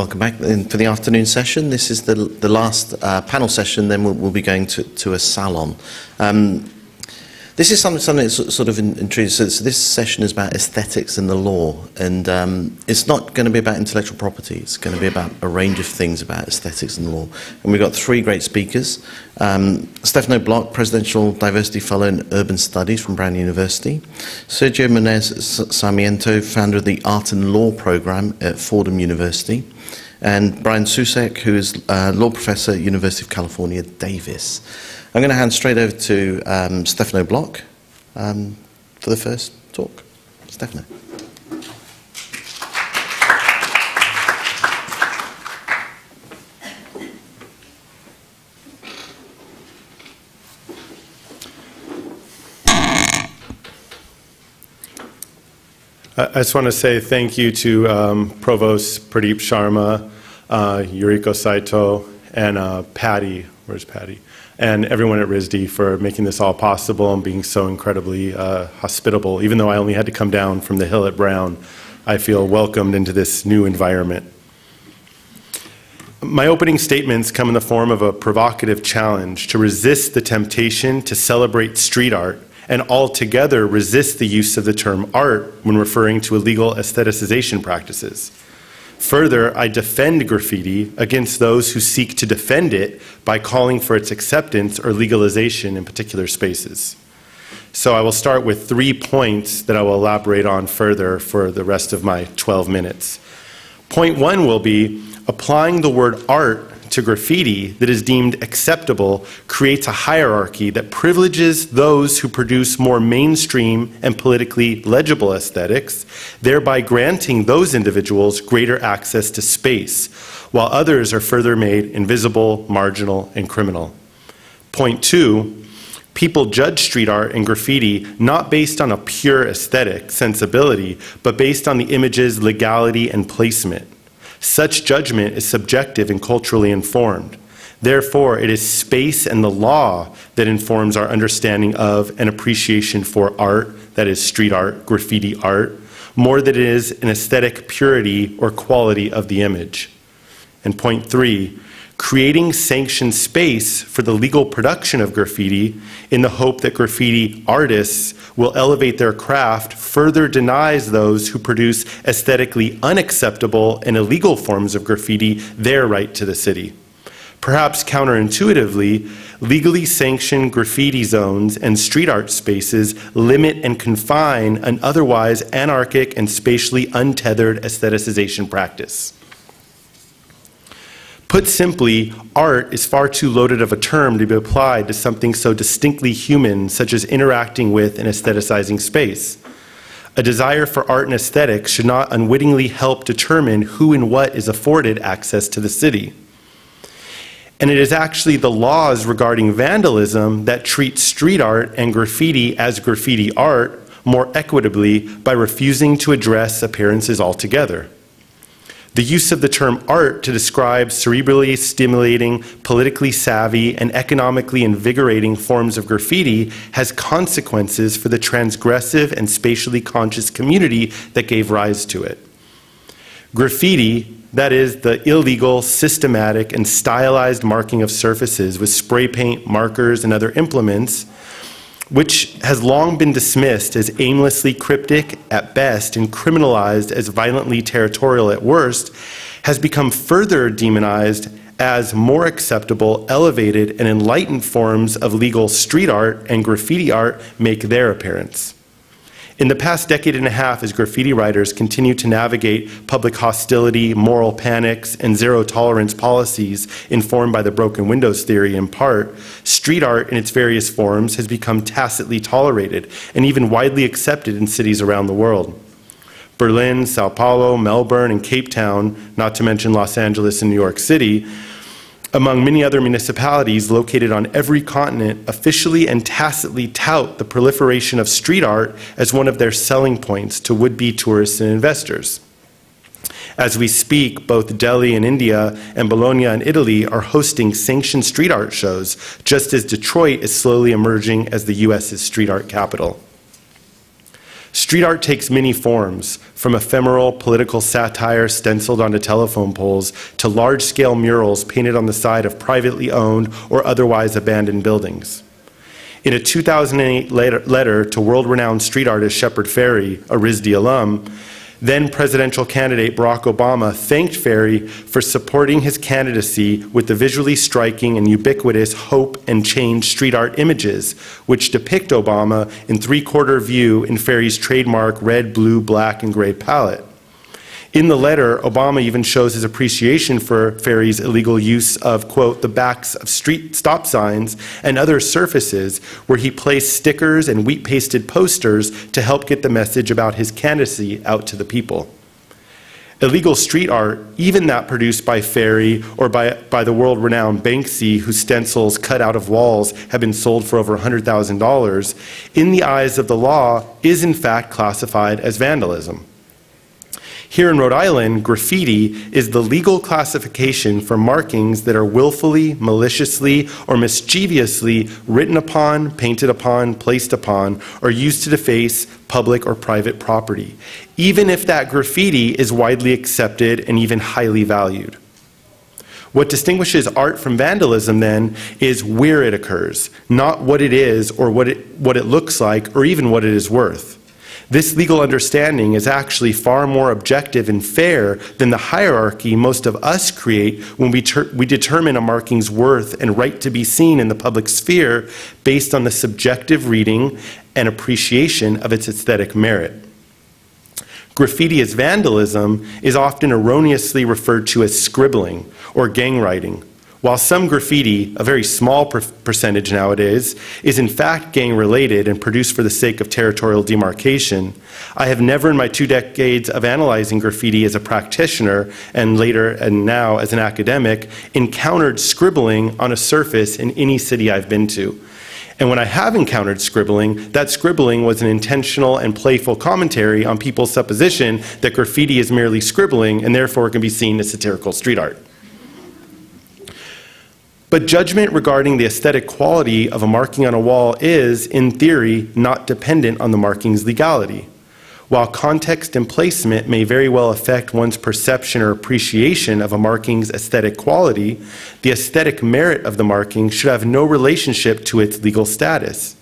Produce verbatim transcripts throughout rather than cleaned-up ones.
Welcome back for the afternoon session. This is the, the last uh, panel session, then we'll, we'll be going to, to a salon. Um, this is something, something that's sort of intriguing. So, so this session is about aesthetics and the law, and um, it's not going to be about intellectual property. It's going to be about a range of things about aesthetics and law. And we've got three great speakers. Um, Stefano Bloch, Presidential Diversity Fellow in Urban Studies from Brown University. Sergio Muñoz Sarmiento, founder of the Art and Law Program at Fordham University. And Brian Soucek, who is a law professor at University of California, Davis. I'm going to hand straight over to um, Stefano Bloch um, for the first talk. Stefano. I just want to say thank you to um, Provost Pradeep Sharma, uh, Yuriko Saito, and uh, Patty, where's Patty, and everyone at R I S D for making this all possible and being so incredibly uh, hospitable. Even though I only had to come down from the hill at Brown, I feel welcomed into this new environment. My opening statements come in the form of a provocative challenge to resist the temptation to celebrate street art and altogether resist the use of the term art when referring to illegal aestheticization practices. Further, I defend graffiti against those who seek to defend it by calling for its acceptance or legalization in particular spaces. So I will start with three points that I will elaborate on further for the rest of my twelve minutes. Point one will be applying the word art to graffiti that is deemed acceptable creates a hierarchy that privileges those who produce more mainstream and politically legible aesthetics, thereby granting those individuals greater access to space, while others are further made invisible, marginal, and criminal. Point two, people judge street art and graffiti not based on a pure aesthetic sensibility, but based on the image's legality and placement. Such judgment is subjective and culturally informed. Therefore, it is space and the law that informs our understanding of and appreciation for art, that is street art, graffiti art, more than it is an aesthetic purity or quality of the image. And point three, creating sanctioned space for the legal production of graffiti in the hope that graffiti artists will elevate their craft further denies those who produce aesthetically unacceptable and illegal forms of graffiti their right to the city. Perhaps counterintuitively, legally sanctioned graffiti zones and street art spaces limit and confine an otherwise anarchic and spatially untethered aestheticization practice. Put simply, art is far too loaded of a term to be applied to something so distinctly human, such as interacting with and aestheticizing space. A desire for art and aesthetics should not unwittingly help determine who and what is afforded access to the city. And it is actually the laws regarding vandalism that treat street art and graffiti as graffiti art more equitably by refusing to address appearances altogether. The use of the term art to describe cerebrally stimulating, politically savvy, and economically invigorating forms of graffiti has consequences for the transgressive and spatially conscious community that gave rise to it. Graffiti, that is, the illegal, systematic, and stylized marking of surfaces with spray paint, markers, and other implements, which has long been dismissed as aimlessly cryptic at best and criminalized as violently territorial at worst, has become further demonized as more acceptable, elevated, and enlightened forms of legal street art and graffiti art make their appearance. In the past decade and a half, as graffiti writers continue to navigate public hostility, moral panics, and zero-tolerance policies informed by the broken windows theory in part, street art in its various forms has become tacitly tolerated and even widely accepted in cities around the world. Berlin, Sao Paulo, Melbourne, and Cape Town, not to mention Los Angeles and New York City, among many other municipalities located on every continent, officially and tacitly tout the proliferation of street art as one of their selling points to would-be tourists and investors. As we speak, both Delhi in India and Bologna in Italy are hosting sanctioned street art shows, just as Detroit is slowly emerging as the U S's street art capital. Street art takes many forms, from ephemeral political satire stenciled onto telephone poles to large-scale murals painted on the side of privately owned or otherwise abandoned buildings. In a two thousand eight letter to world-renowned street artist Shepard Fairey, a R I S D alum, then-presidential candidate Barack Obama thanked Fairey for supporting his candidacy with the visually striking and ubiquitous Hope and Change street art images, which depict Obama in three-quarter view in Fairey's trademark red, blue, black, and gray palette. In the letter, Obama even shows his appreciation for Fairey's illegal use of, quote, the backs of street stop signs and other surfaces where he placed stickers and wheat-pasted posters to help get the message about his candidacy out to the people. Illegal street art, even that produced by Fairey or by, by the world-renowned Banksy, whose stencils cut out of walls have been sold for over one hundred thousand dollars, in the eyes of the law is in fact classified as vandalism. Here in Rhode Island, graffiti is the legal classification for markings that are willfully, maliciously, or mischievously written upon, painted upon, placed upon, or used to deface public or private property, even if that graffiti is widely accepted and even highly valued. What distinguishes art from vandalism, then, is where it occurs, not what it is or what it, what it looks like or even what it is worth. This legal understanding is actually far more objective and fair than the hierarchy most of us create when we, we determine a marking's worth and right to be seen in the public sphere based on the subjective reading and appreciation of its aesthetic merit. Graffiti as vandalism is often erroneously referred to as scribbling or gang writing. While some graffiti, a very small per percentage nowadays, is in fact gang-related and produced for the sake of territorial demarcation, I have never in my two decades of analyzing graffiti as a practitioner and later and now as an academic encountered scribbling on a surface in any city I've been to. And when I have encountered scribbling, that scribbling was an intentional and playful commentary on people's supposition that graffiti is merely scribbling and therefore can be seen as satirical street art. But judgment regarding the aesthetic quality of a marking on a wall is, in theory, not dependent on the marking's legality. While context and placement may very well affect one's perception or appreciation of a marking's aesthetic quality, the aesthetic merit of the marking should have no relationship to its legal status.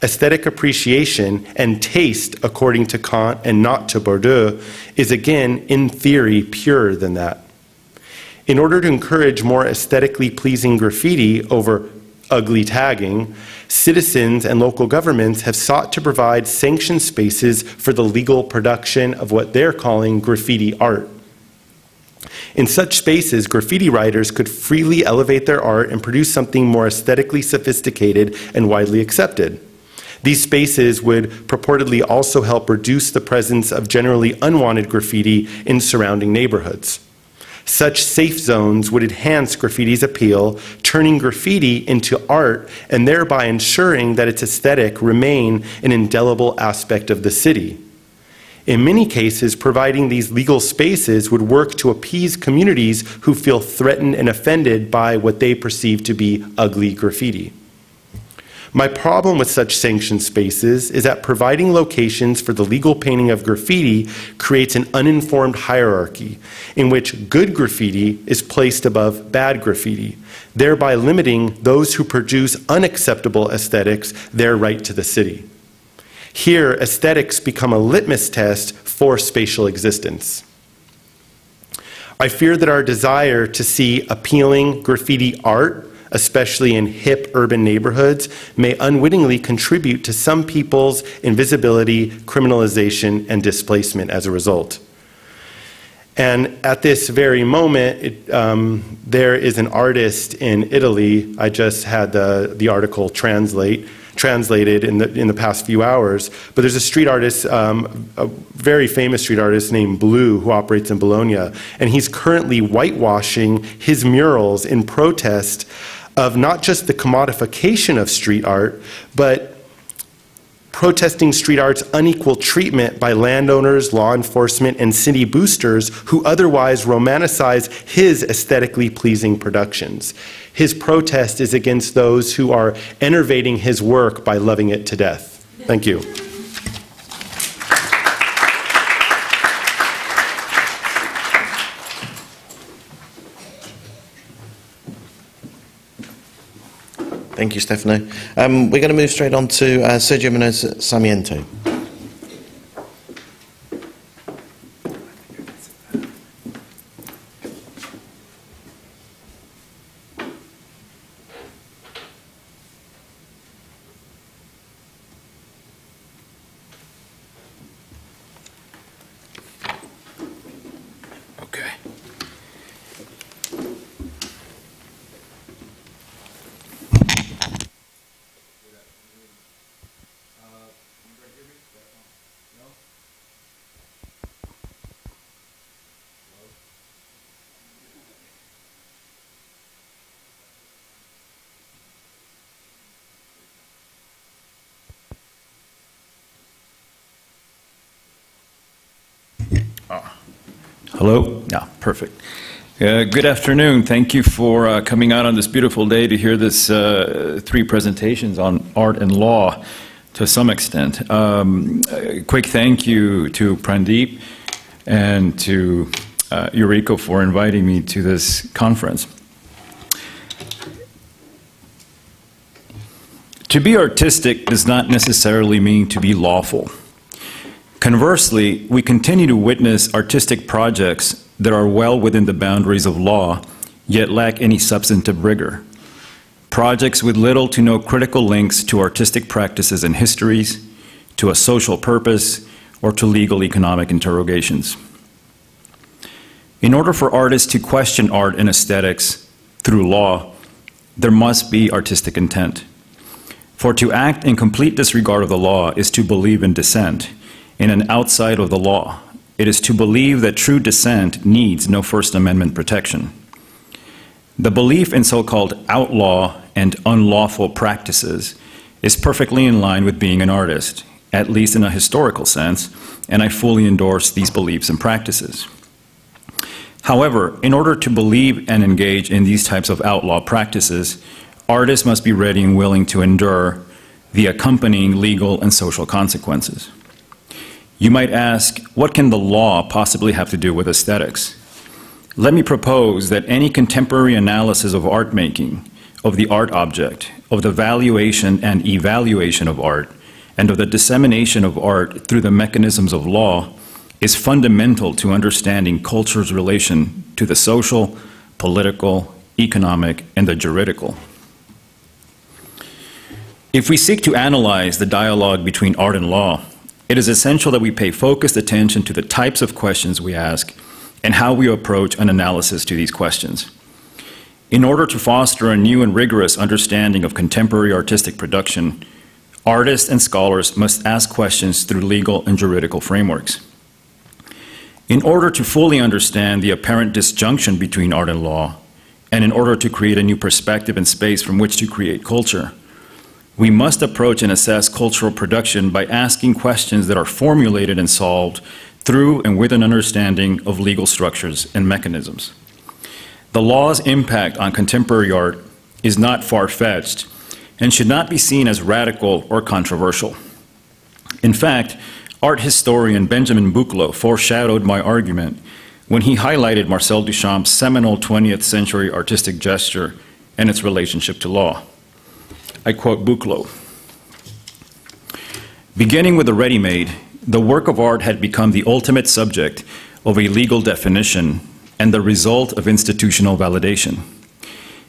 Aesthetic appreciation and taste, according to Kant and not to Bourdieu, is again, in theory, purer than that. In order to encourage more aesthetically pleasing graffiti over ugly tagging, citizens and local governments have sought to provide sanctioned spaces for the legal production of what they're calling graffiti art. In such spaces, graffiti writers could freely elevate their art and produce something more aesthetically sophisticated and widely accepted. These spaces would purportedly also help reduce the presence of generally unwanted graffiti in surrounding neighborhoods. Such safe zones would enhance graffiti's appeal, turning graffiti into art and thereby ensuring that its aesthetic remain an indelible aspect of the city. In many cases, providing these legal spaces would work to appease communities who feel threatened and offended by what they perceive to be ugly graffiti. My problem with such sanctioned spaces is that providing locations for the legal painting of graffiti creates an uninformed hierarchy in which good graffiti is placed above bad graffiti, thereby limiting those who produce unacceptable aesthetics their right to the city. Here, aesthetics become a litmus test for spatial existence. I fear that our desire to see appealing graffiti art, especially in hip urban neighborhoods, may unwittingly contribute to some people's invisibility, criminalization, and displacement as a result. And at this very moment, it, um, there is an artist in Italy, I just had the, the article translate, translated in the, in the past few hours, but there's a street artist, um, a very famous street artist named Blu, who operates in Bologna, and he's currently whitewashing his murals in protest of not just the commodification of street art, but protesting street art's unequal treatment by landowners, law enforcement, and city boosters who otherwise romanticize his aesthetically pleasing productions. His protest is against those who are enervating his work by loving it to death. Thank you. Thank you, Stefano. Um, we're going to move straight on to uh, Sergio Muñoz Sarmiento. Hello? Yeah, perfect. Uh, good afternoon. Thank you for uh, coming out on this beautiful day to hear this uh, three presentations on art and law to some extent. Um, a quick thank you to Pradeep and to uh, Yuriko for inviting me to this conference. To be artistic does not necessarily mean to be lawful. Conversely, we continue to witness artistic projects that are well within the boundaries of law, yet lack any substantive rigor. Projects with little to no critical links to artistic practices and histories, to a social purpose, or to legal economic interrogations. In order for artists to question art and aesthetics through law, there must be artistic intent. For to act in complete disregard of the law is to believe in dissent, in an outside of the law. It is to believe that true dissent needs no First Amendment protection. The belief in so-called outlaw and unlawful practices is perfectly in line with being an artist, at least in a historical sense, and I fully endorse these beliefs and practices. However, in order to believe and engage in these types of outlaw practices, artists must be ready and willing to endure the accompanying legal and social consequences. You might ask, what can the law possibly have to do with aesthetics? Let me propose that any contemporary analysis of art making, of the art object, of the valuation and evaluation of art, and of the dissemination of art through the mechanisms of law is fundamental to understanding culture's relation to the social, political, economic, and the juridical. If we seek to analyze the dialogue between art and law, it is essential that we pay focused attention to the types of questions we ask and how we approach an analysis to these questions. In order to foster a new and rigorous understanding of contemporary artistic production, artists and scholars must ask questions through legal and juridical frameworks. In order to fully understand the apparent disjunction between art and law, and in order to create a new perspective and space from which to create culture, we must approach and assess cultural production by asking questions that are formulated and solved through and with an understanding of legal structures and mechanisms. The law's impact on contemporary art is not far-fetched and should not be seen as radical or controversial. In fact, art historian Benjamin Buchloh foreshadowed my argument when he highlighted Marcel Duchamp's seminal twentieth century artistic gesture and its relationship to law. I quote Buchloh, "Beginning with the ready-made, the work of art had become the ultimate subject of a legal definition and the result of institutional validation.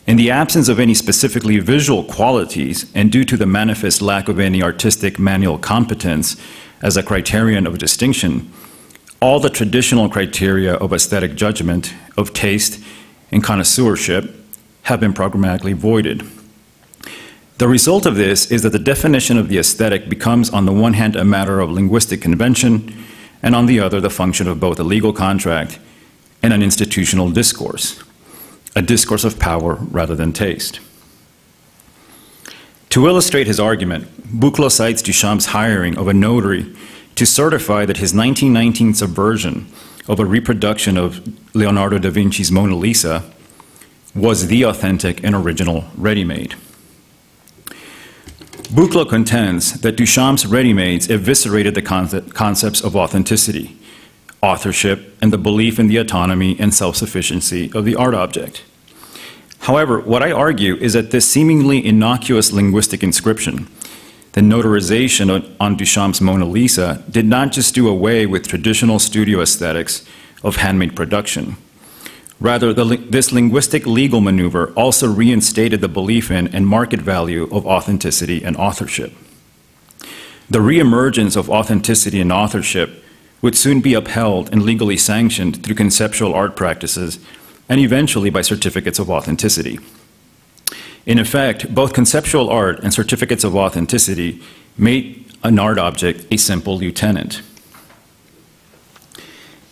In the absence of any specifically visual qualities and due to the manifest lack of any artistic manual competence as a criterion of distinction, all the traditional criteria of aesthetic judgment, of taste, and connoisseurship have been programmatically voided. The result of this is that the definition of the aesthetic becomes on the one hand a matter of linguistic convention, and on the other the function of both a legal contract and an institutional discourse, a discourse of power rather than taste." To illustrate his argument, Buchloh cites Duchamp's hiring of a notary to certify that his nineteen nineteen subversion of a reproduction of Leonardo da Vinci's Mona Lisa was the authentic and original ready-made. Buchloh contends that Duchamp's ready-mades eviscerated the concept, concepts of authenticity, authorship, and the belief in the autonomy and self-sufficiency of the art object. However, what I argue is that this seemingly innocuous linguistic inscription, the notarization on, on Duchamp's Mona Lisa, did not just do away with traditional studio aesthetics of handmade production. Rather, the, this linguistic legal maneuver also reinstated the belief in and market value of authenticity and authorship. The reemergence of authenticity and authorship would soon be upheld and legally sanctioned through conceptual art practices and eventually by certificates of authenticity. In effect, both conceptual art and certificates of authenticity made an art object a simple lieutenant.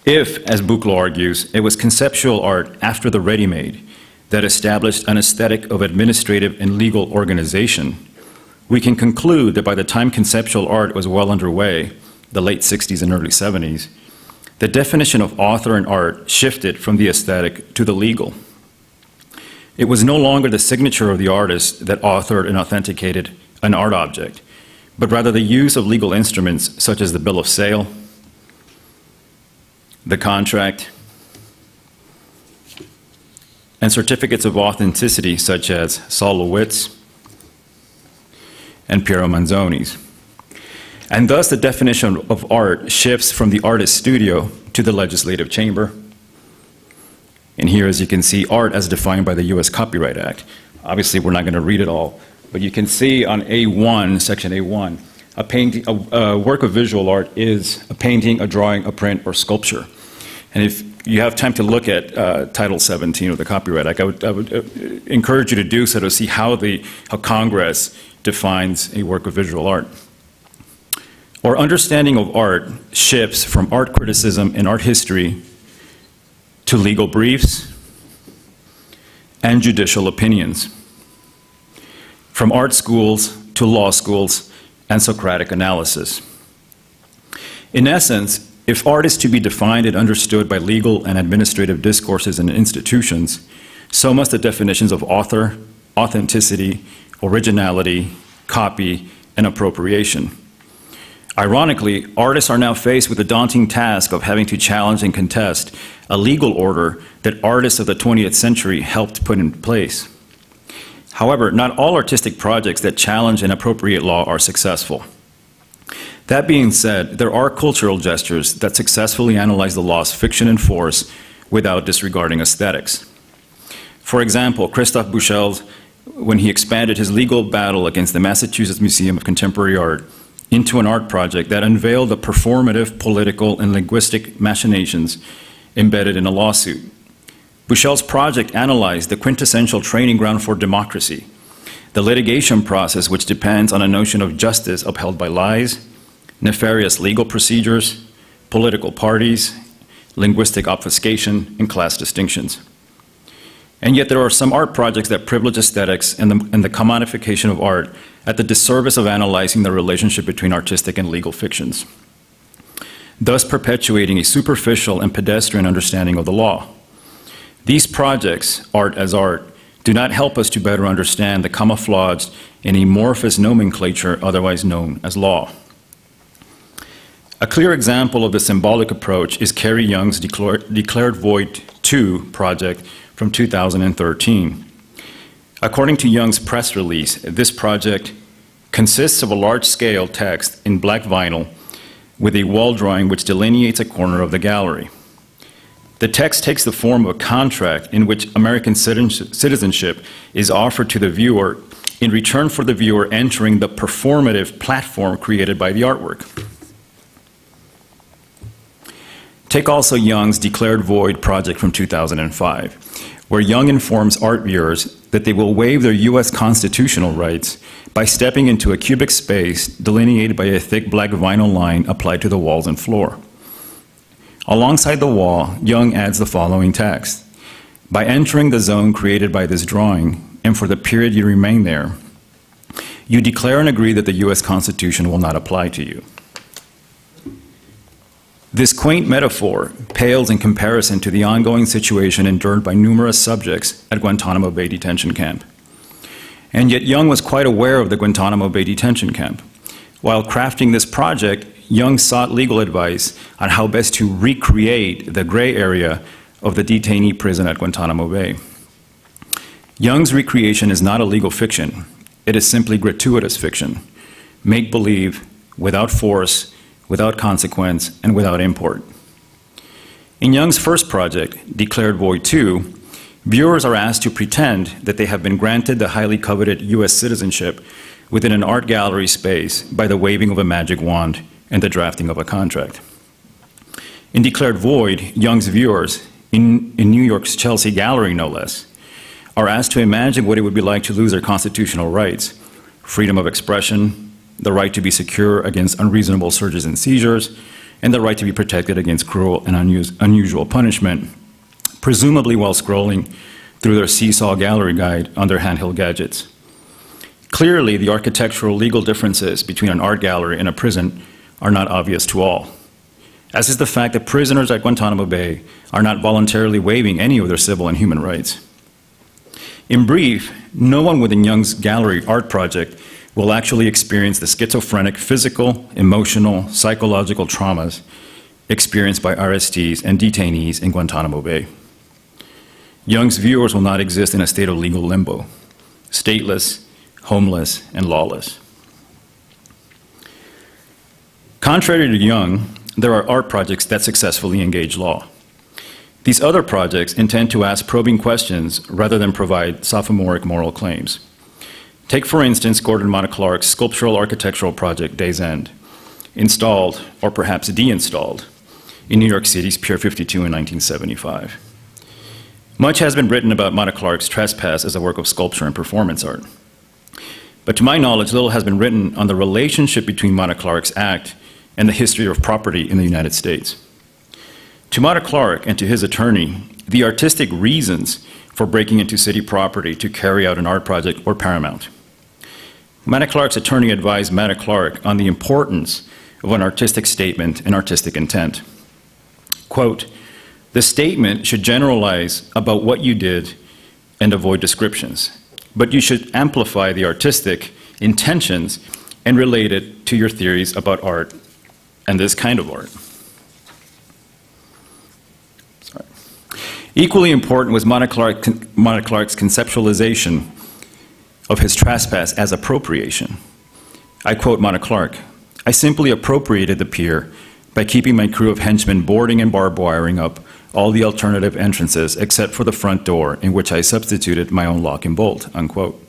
If, as Buchloh argues, it was conceptual art after the ready-made that established an aesthetic of administrative and legal organization, we can conclude that by the time conceptual art was well underway, the late sixties and early seventies, the definition of author and art shifted from the aesthetic to the legal. It was no longer the signature of the artist that authored and authenticated an art object, but rather the use of legal instruments such as the bill of sale, the contract, and certificates of authenticity such as Solowitz and Piero Manzoni's. And thus the definition of art shifts from the artist's studio to the legislative chamber. And here, as you can see, art as defined by the U S Copyright Act. Obviously, we're not going to read it all, but you can see on A one, section A one, a, painting, a, a work of visual art is a painting, a drawing, a print, or sculpture. And if you have time to look at uh, Title seventeen of the Copyright Act, I would, I would uh, encourage you to do so to see how, the, how Congress defines a work of visual art. Our understanding of art shifts from art criticism and art history to legal briefs and judicial opinions, from art schools to law schools and Socratic analysis. In essence, if art is to be defined and understood by legal and administrative discourses and institutions, so must the definitions of author, authenticity, originality, copy, and appropriation. Ironically, artists are now faced with the daunting task of having to challenge and contest a legal order that artists of the twentieth century helped put in place. However, not all artistic projects that challenge and appropriate law are successful. That being said, there are cultural gestures that successfully analyze the law's fiction and force without disregarding aesthetics. For example, Christoph Büchel's, when he expanded his legal battle against the Massachusetts Museum of Contemporary Art into an art project that unveiled the performative, political, and linguistic machinations embedded in a lawsuit. Buchel's project analyzed the quintessential training ground for democracy, the litigation process which depends on a notion of justice upheld by lies, nefarious legal procedures, political parties, linguistic obfuscation, and class distinctions. And yet there are some art projects that privilege aesthetics and the, and the commodification of art at the disservice of analyzing the relationship between artistic and legal fictions, thus perpetuating a superficial and pedestrian understanding of the law. These projects, art as art, do not help us to better understand the camouflaged and amorphous nomenclature otherwise known as law. A clear example of the symbolic approach is Kerry Young's Declared Void two project from two thousand thirteen. According to Young's press release, this project consists of a large-scale text in black vinyl with a wall drawing which delineates a corner of the gallery. The text takes the form of a contract in which American citizenship is offered to the viewer in return for the viewer entering the performative platform created by the artwork. Take also Young's Declared Void project from two thousand five, where Young informs art viewers that they will waive their U S constitutional rights by stepping into a cubic space delineated by a thick black vinyl line applied to the walls and floor. Alongside the wall, Young adds the following text: by entering the zone created by this drawing, and for the period you remain there, you declare and agree that the U S Constitution will not apply to you. This quaint metaphor pales in comparison to the ongoing situation endured by numerous subjects at Guantanamo Bay detention camp. And yet Young was quite aware of the Guantanamo Bay detention camp. While crafting this project, Young sought legal advice on how best to recreate the gray area of the detainee prison at Guantanamo Bay. Young's recreation is not a legal fiction. It is simply gratuitous fiction, make-believe, without force, without consequence, and without import. In Young's first project, Declared Void two, viewers are asked to pretend that they have been granted the highly coveted U S citizenship within an art gallery space by the waving of a magic wand and the drafting of a contract. In Declared Void, Young's viewers, in, in New York's Chelsea Gallery no less, are asked to imagine what it would be like to lose their constitutional rights, freedom of expression, the right to be secure against unreasonable searches and seizures, and the right to be protected against cruel and unusual punishment, presumably while scrolling through their seesaw gallery guide on their handheld gadgets. Clearly, the architectural legal differences between an art gallery and a prison are not obvious to all, as is the fact that prisoners at Guantanamo Bay are not voluntarily waiving any of their civil and human rights. In brief, no one within Young's gallery art project will actually experience the schizophrenic physical, emotional, psychological traumas experienced by arrestees and detainees in Guantanamo Bay. Young's viewers will not exist in a state of legal limbo, stateless, homeless, and lawless. Contrary to Young, there are art projects that successfully engage law. These other projects intend to ask probing questions rather than provide sophomoric moral claims. Take, for instance, Gordon Matta-Clark's sculptural architectural project, Day's End, installed, or perhaps de-installed, in New York City's Pier fifty-two in nineteen seventy-five. Much has been written about Matta-Clark's trespass as a work of sculpture and performance art. But to my knowledge, little has been written on the relationship between Matta-Clark's act and the history of property in the United States. To Matta-Clark and to his attorney, the artistic reasons for breaking into city property to carry out an art project were paramount. Matta-Clark's attorney advised Matta-Clark on the importance of an artistic statement and artistic intent. Quote, "The statement should generalize about what you did and avoid descriptions, but you should amplify the artistic intentions and relate it to your theories about art and this kind of art." Equally important was Matta-Clark, Matta-Clark's conceptualization of his trespass as appropriation. I quote Matta-Clark, "I simply appropriated the pier by keeping my crew of henchmen boarding and barbed wiring up all the alternative entrances except for the front door in which I substituted my own lock and bolt," unquote.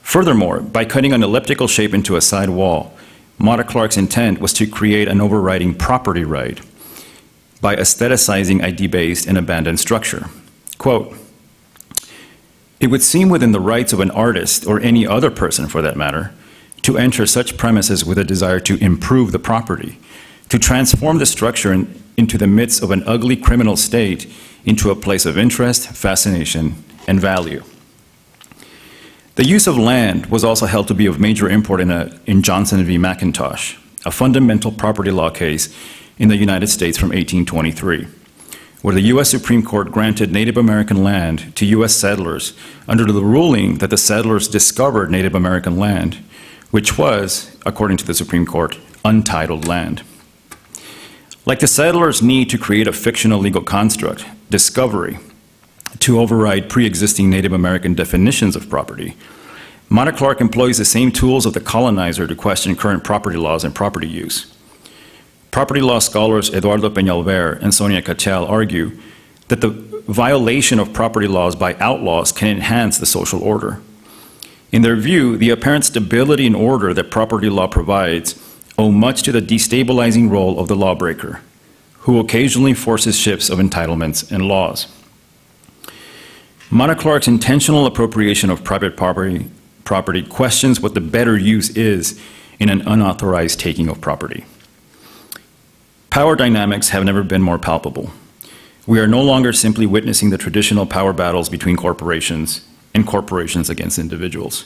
Furthermore, by cutting an elliptical shape into a side wall, Matta-Clark's intent was to create an overriding property right by aestheticizing a debased and abandoned structure. Quote, "It would seem within the rights of an artist, or any other person for that matter, to enter such premises with a desire to improve the property, to transform the structure in, into the midst of an ugly criminal state into a place of interest, fascination, and value." The use of land was also held to be of major import in, a, in Johnson v. McIntosh, a fundamental property law case in the United States from eighteen twenty-three, where the U S Supreme Court granted Native American land to U S settlers under the ruling that the settlers discovered Native American land, which was, according to the Supreme Court, untitled land. Like the settlers' need to create a fictional legal construct, discovery, to override pre-existing Native American definitions of property, Matta-Clark employs the same tools of the colonizer to question current property laws and property use. Property law scholars Eduardo Peñalver and Sonia Cachal argue that the violation of property laws by outlaws can enhance the social order. In their view, the apparent stability and order that property law provides owe much to the destabilizing role of the lawbreaker, who occasionally forces shifts of entitlements and laws. Matta-Clark's intentional appropriation of private property, property questions what the better use is in an unauthorized taking of property. Power dynamics have never been more palpable. We are no longer simply witnessing the traditional power battles between corporations and corporations against individuals.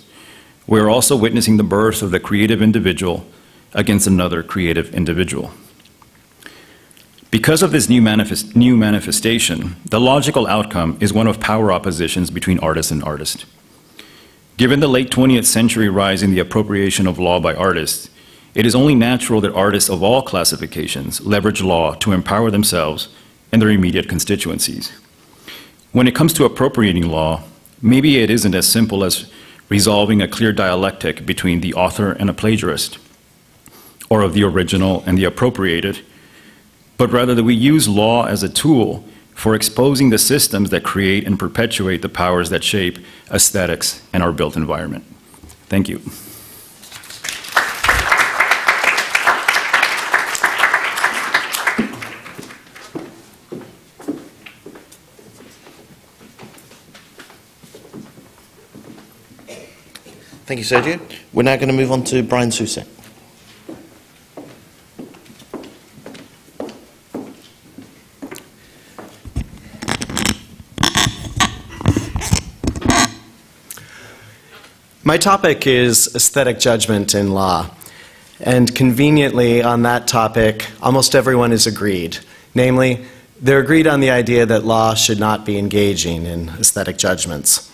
We are also witnessing the birth of the creative individual against another creative individual. Because of this new, manifest, new manifestation, the logical outcome is one of power oppositions between artist and artist. Given the late twentieth century rise in the appropriation of law by artists, it is only natural that artists of all classifications leverage law to empower themselves and their immediate constituencies. When it comes to appropriating law, Maybe it isn't as simple as resolving a clear dialectic between the author and a plagiarist, or of the original and the appropriated, but rather that we use law as a tool for exposing the systems that create and perpetuate the powers that shape aesthetics and our built environment. Thank you. Thank you, Sergio. We're now going to move on to Brian Soucek. My topic is aesthetic judgment in law. And conveniently, on that topic, almost everyone is agreed. Namely, they're agreed on the idea that law should not be engaging in aesthetic judgments.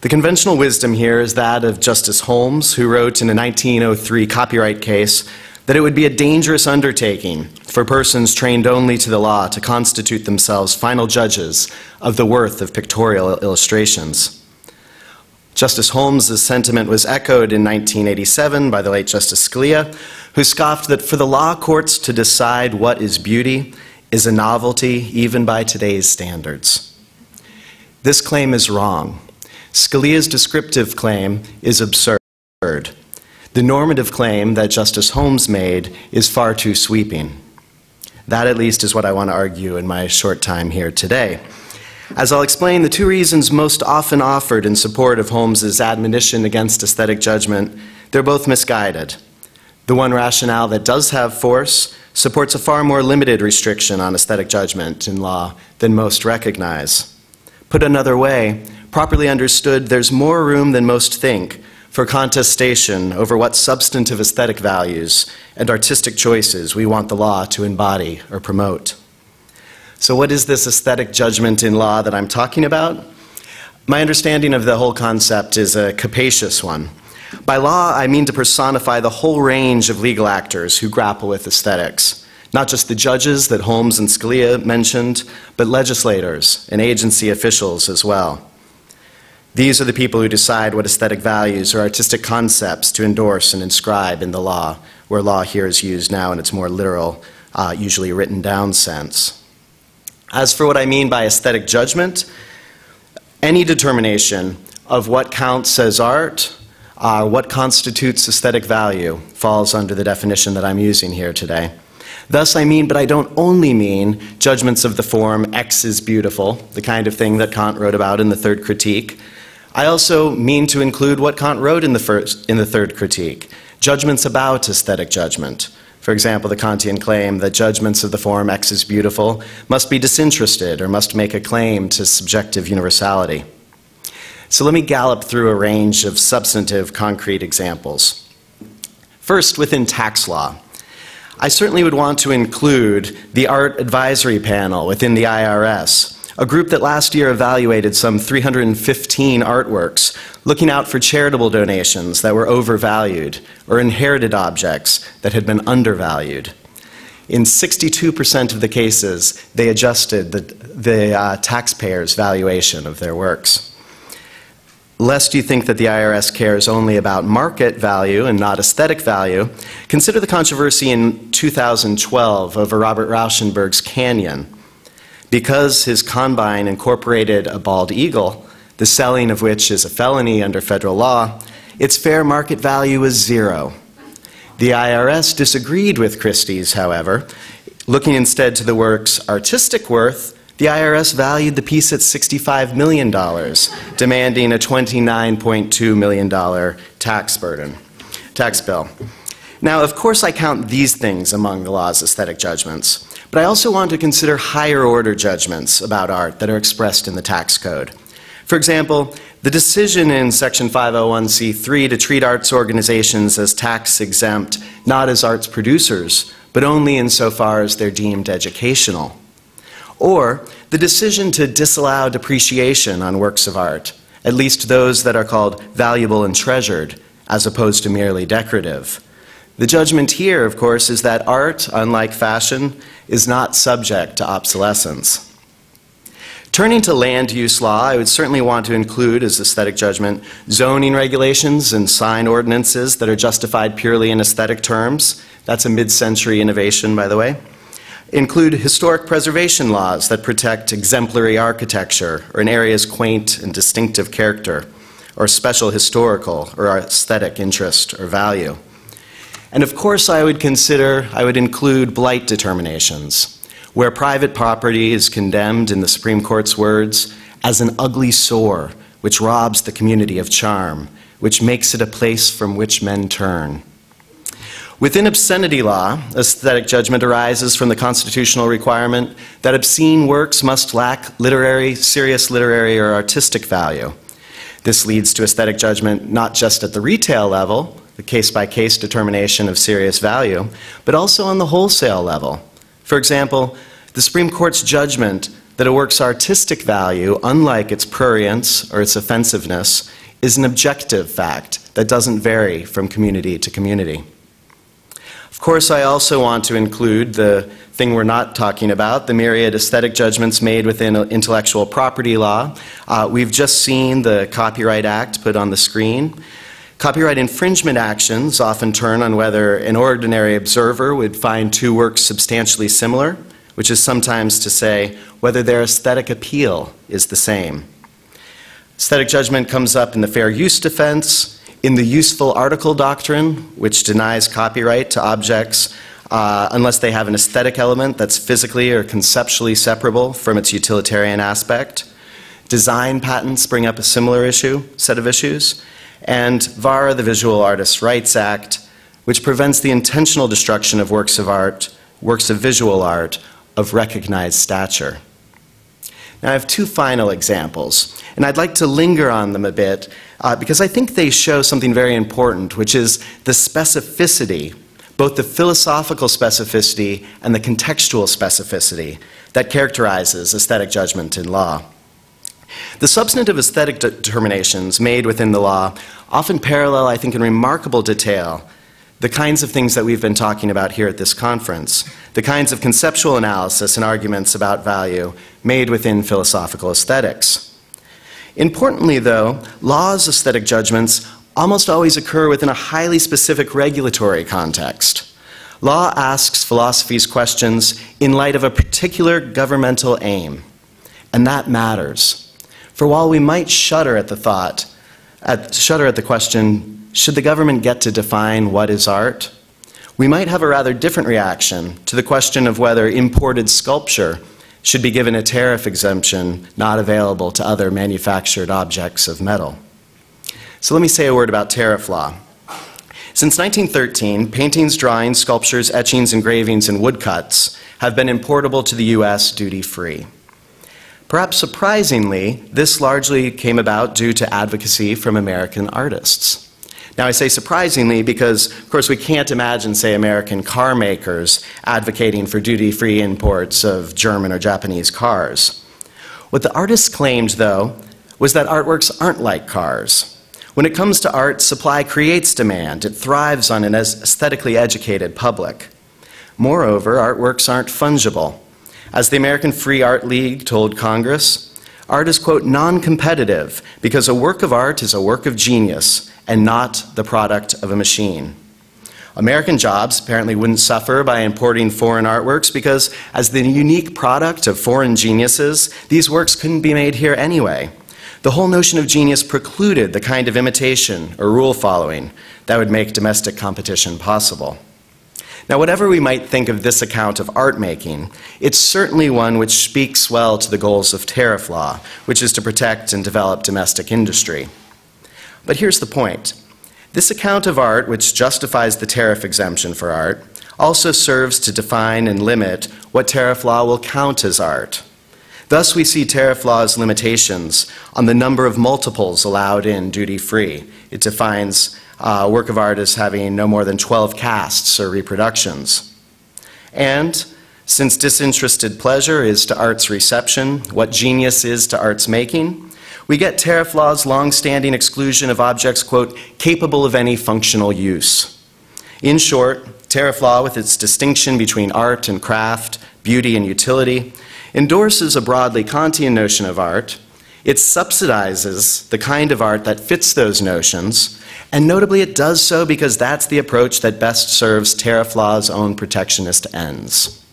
The conventional wisdom here is that of Justice Holmes, who wrote in a nineteen oh three copyright case that it would be a dangerous undertaking for persons trained only to the law to constitute themselves final judges of the worth of pictorial illustrations. Justice Holmes's sentiment was echoed in nineteen eighty-seven by the late Justice Scalia, who scoffed that for the law courts to decide what is beauty is a novelty even by today's standards. This claim is wrong. Scalia's descriptive claim is absurd. The normative claim that Justice Holmes made is far too sweeping. That, at least, is what I want to argue in my short time here today. As I'll explain, the two reasons most often offered in support of Holmes's admonition against aesthetic judgment, they're both misguided. The one rationale that does have force supports a far more limited restriction on aesthetic judgment in law than most recognize. Put another way, properly understood, there's more room than most think for contestation over what substantive aesthetic values and artistic choices we want the law to embody or promote. So what is this aesthetic judgment in law that I'm talking about? My understanding of the whole concept is a capacious one. By law, I mean to personify the whole range of legal actors who grapple with aesthetics. Not just the judges that Holmes and Scalia mentioned, but legislators and agency officials as well. These are the people who decide what aesthetic values or artistic concepts to endorse and inscribe in the law, where law here is used now in its more literal, uh, usually written down sense. As for what I mean by aesthetic judgment, any determination of what counts as art, uh, what constitutes aesthetic value, falls under the definition that I'm using here today. Thus I mean, but I don't only mean, judgments of the form X is beautiful, the kind of thing that Kant wrote about in the Third Critique. I also mean to include what Kant wrote in the, first, in the Third Critique, judgments about aesthetic judgment. For example, the Kantian claim that judgments of the form X is beautiful must be disinterested or must make a claim to subjective universality. So let me gallop through a range of substantive, concrete examples. First, within tax law. I certainly would want to include the Art Advisory Panel within the I R S, a group that last year evaluated some three hundred fifteen artworks, looking out for charitable donations that were overvalued or inherited objects that had been undervalued. In sixty-two percent of the cases, they adjusted the, the uh, taxpayers' valuation of their works. Lest you think that the I R S cares only about market value and not aesthetic value, consider the controversy in two thousand twelve over Robert Rauschenberg's Canyon. Because his combine incorporated a bald eagle, the selling of which is a felony under federal law, its fair market value is zero. The I R S disagreed with Christie's, however. Looking instead to the work's artistic worth, the I R S valued the piece at sixty-five million dollars, demanding a twenty-nine point two million dollars tax burden, tax bill. Now, of course, I count these things among the law's aesthetic judgments, but I also want to consider higher order judgments about art that are expressed in the tax code. For example, the decision in Section five oh one c three to treat arts organizations as tax-exempt, not as arts producers, but only insofar as they're deemed educational. Or the decision to disallow depreciation on works of art, at least those that are called valuable and treasured, as opposed to merely decorative. The judgment here, of course, is that art, unlike fashion, is not subject to obsolescence. Turning to land use law, I would certainly want to include as aesthetic judgment zoning regulations and sign ordinances that are justified purely in aesthetic terms. That's a mid-century innovation, by the way. Include historic preservation laws that protect exemplary architecture or an area's quaint and distinctive character, or special historical or aesthetic interest or value. And of course, I would consider, I would include blight determinations, where private property is condemned, in the Supreme Court's words, as an ugly sore which robs the community of charm, which makes it a place from which men turn. Within obscenity law, aesthetic judgment arises from the constitutional requirement that obscene works must lack literary, serious literary or artistic value. This leads to aesthetic judgment not just at the retail level, the case-by-case determination of serious value, but also on the wholesale level. For example, the Supreme Court's judgment that a work's artistic value, unlike its prurience or its offensiveness, is an objective fact that doesn't vary from community to community. Of course, I also want to include the thing we're not talking about, the myriad aesthetic judgments made within intellectual property law. Uh, we've just seen the Copyright Act put on the screen. Copyright infringement actions often turn on whether an ordinary observer would find two works substantially similar, which is sometimes to say whether their aesthetic appeal is the same. Aesthetic judgment comes up in the fair use defense, in the useful article doctrine, which denies copyright to objects uh, unless they have an aesthetic element that's physically or conceptually separable from its utilitarian aspect. Design patents bring up a similar issue, set of issues. And VARA, the Visual Artists' Rights Act, which prevents the intentional destruction of works of art, works of visual art, of recognized stature. Now, I have two final examples, and I'd like to linger on them a bit, uh, because I think they show something very important, which is the specificity, both the philosophical specificity and the contextual specificity that characterizes aesthetic judgment in law. The substantive aesthetic determinations made within the law often parallel, I think in remarkable detail, the kinds of things that we've been talking about here at this conference, the kinds of conceptual analysis and arguments about value made within philosophical aesthetics. Importantly, though, law's aesthetic judgments almost always occur within a highly specific regulatory context. Law asks philosophy's questions in light of a particular governmental aim, and that matters. For while we might shudder at the thought, at, shudder at the question, should the government get to define what is art? We might have a rather different reaction to the question of whether imported sculpture should be given a tariff exemption not available to other manufactured objects of metal. So let me say a word about tariff law. Since nineteen thirteen, paintings, drawings, sculptures, etchings, engravings, and woodcuts have been importable to the U S duty-free. Perhaps surprisingly, this largely came about due to advocacy from American artists. Now, I say surprisingly because, of course, we can't imagine, say, American car makers advocating for duty-free imports of German or Japanese cars. What the artists claimed, though, was that artworks aren't like cars. When it comes to art, supply creates demand. It thrives on an aesthetically educated public. Moreover, artworks aren't fungible. As the American Free Art League told Congress, art is, quote, non-competitive because a work of art is a work of genius and not the product of a machine. American jobs apparently wouldn't suffer by importing foreign artworks because, as the unique product of foreign geniuses, these works couldn't be made here anyway. The whole notion of genius precluded the kind of imitation or rule following that would make domestic competition possible. Now, whatever we might think of this account of art making, it's certainly one which speaks well to the goals of tariff law, which is to protect and develop domestic industry. But here's the point. This account of art, which justifies the tariff exemption for art, also serves to define and limit what tariff law will count as art. Thus, we see tariff law's limitations on the number of multiples allowed in duty-free. It defines Uh, work of art as having no more than twelve casts or reproductions. And since disinterested pleasure is to art's reception what genius is to art's making, we get tariff law's long-standing exclusion of objects, quote, capable of any functional use. In short, tariff law, with its distinction between art and craft, beauty and utility, endorses a broadly Kantian notion of art. It subsidizes the kind of art that fits those notions, and notably it does so because that's the approach that best serves Terafla's own protectionist ends.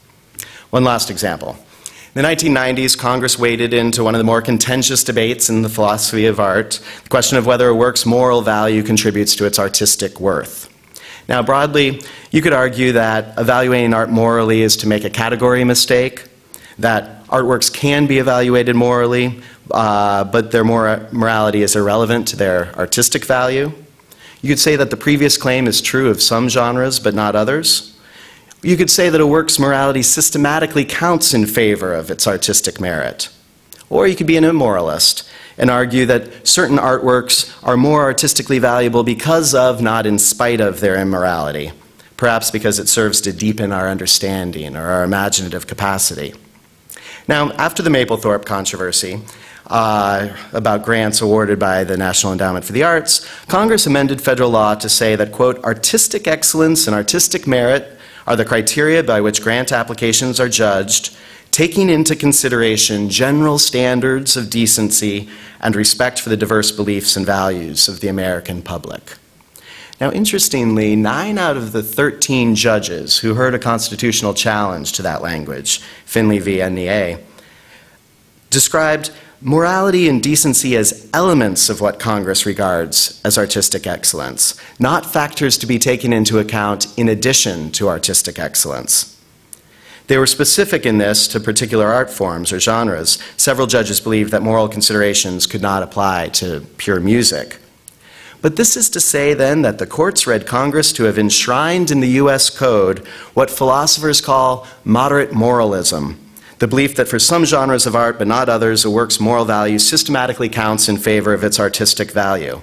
One last example. In the nineteen nineties, Congress waded into one of the more contentious debates in the philosophy of art, the question of whether a work's moral value contributes to its artistic worth. Now, broadly, you could argue that evaluating art morally is to make a category mistake, that artworks can be evaluated morally, uh, but their mor- morality is irrelevant to their artistic value. You could say that the previous claim is true of some genres, but not others. You could say that a work's morality systematically counts in favor of its artistic merit. Or you could be an immoralist and argue that certain artworks are more artistically valuable because of, not in spite of, their immorality, perhaps because it serves to deepen our understanding or our imaginative capacity. Now, after the Maplethorpe controversy uh, about grants awarded by the National Endowment for the Arts, Congress amended federal law to say that, quote, artistic excellence and artistic merit are the criteria by which grant applications are judged, taking into consideration general standards of decency and respect for the diverse beliefs and values of the American public. Now, interestingly, nine out of the thirteen judges who heard a constitutional challenge to that language, Finley v. N E A, described morality and decency as elements of what Congress regards as artistic excellence, not factors to be taken into account in addition to artistic excellence. They were specific in this to particular art forms or genres. Several judges believed that moral considerations could not apply to pure music. But this is to say, then, that the courts read Congress to have enshrined in the U S Code what philosophers call moderate moralism, the belief that for some genres of art, but not others, a work's moral value systematically counts in favor of its artistic value.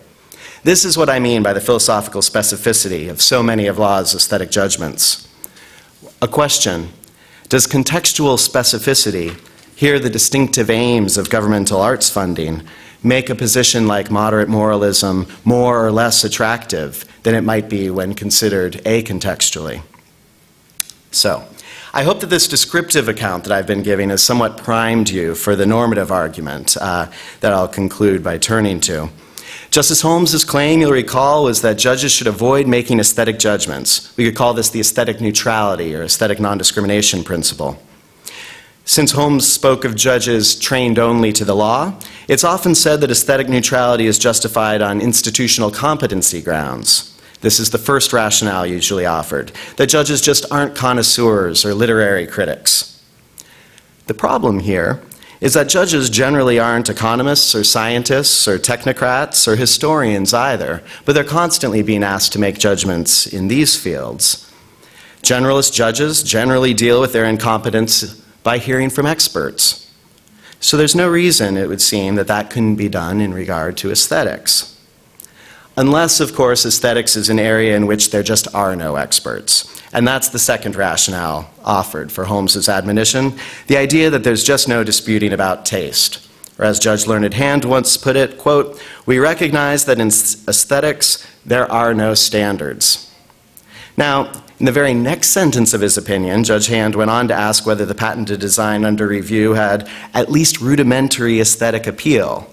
This is what I mean by the philosophical specificity of so many of law's aesthetic judgments. A question: does contextual specificity, here the distinctive aims of governmental arts funding, make a position like moderate moralism more or less attractive than it might be when considered acontextually? So, I hope that this descriptive account that I've been giving has somewhat primed you for the normative argument uh, that I'll conclude by turning to. Justice Holmes's claim, you'll recall, was that judges should avoid making aesthetic judgments. We could call this the aesthetic neutrality or aesthetic non-discrimination principle. Since Holmes spoke of judges trained only to the law, it's often said that aesthetic neutrality is justified on institutional competency grounds. This is the first rationale usually offered, that judges just aren't connoisseurs or literary critics. The problem here is that judges generally aren't economists or scientists or technocrats or historians either, but they're constantly being asked to make judgments in these fields. Generalist judges generally deal with their incompetence by hearing from experts. So there's no reason, it would seem, that that couldn't be done in regard to aesthetics. Unless, of course, aesthetics is an area in which there just are no experts. And that's the second rationale offered for Holmes's admonition, the idea that there's just no disputing about taste. Or as Judge Learned Hand once put it, quote, we recognize that in aesthetics, there are no standards. Now, in the very next sentence of his opinion, Judge Hand went on to ask whether the patented design under review had at least rudimentary aesthetic appeal.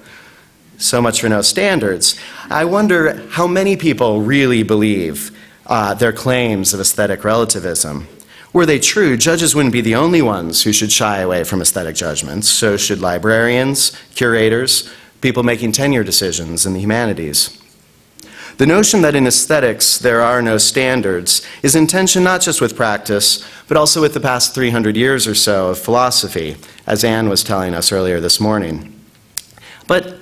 So much for no standards. I wonder how many people really believe uh, their claims of aesthetic relativism. Were they true, judges wouldn't be the only ones who should shy away from aesthetic judgments. So should librarians, curators, people making tenure decisions in the humanities. The notion that in aesthetics there are no standards is in tension not just with practice, but also with the past three hundred years or so of philosophy, as Anne was telling us earlier this morning. But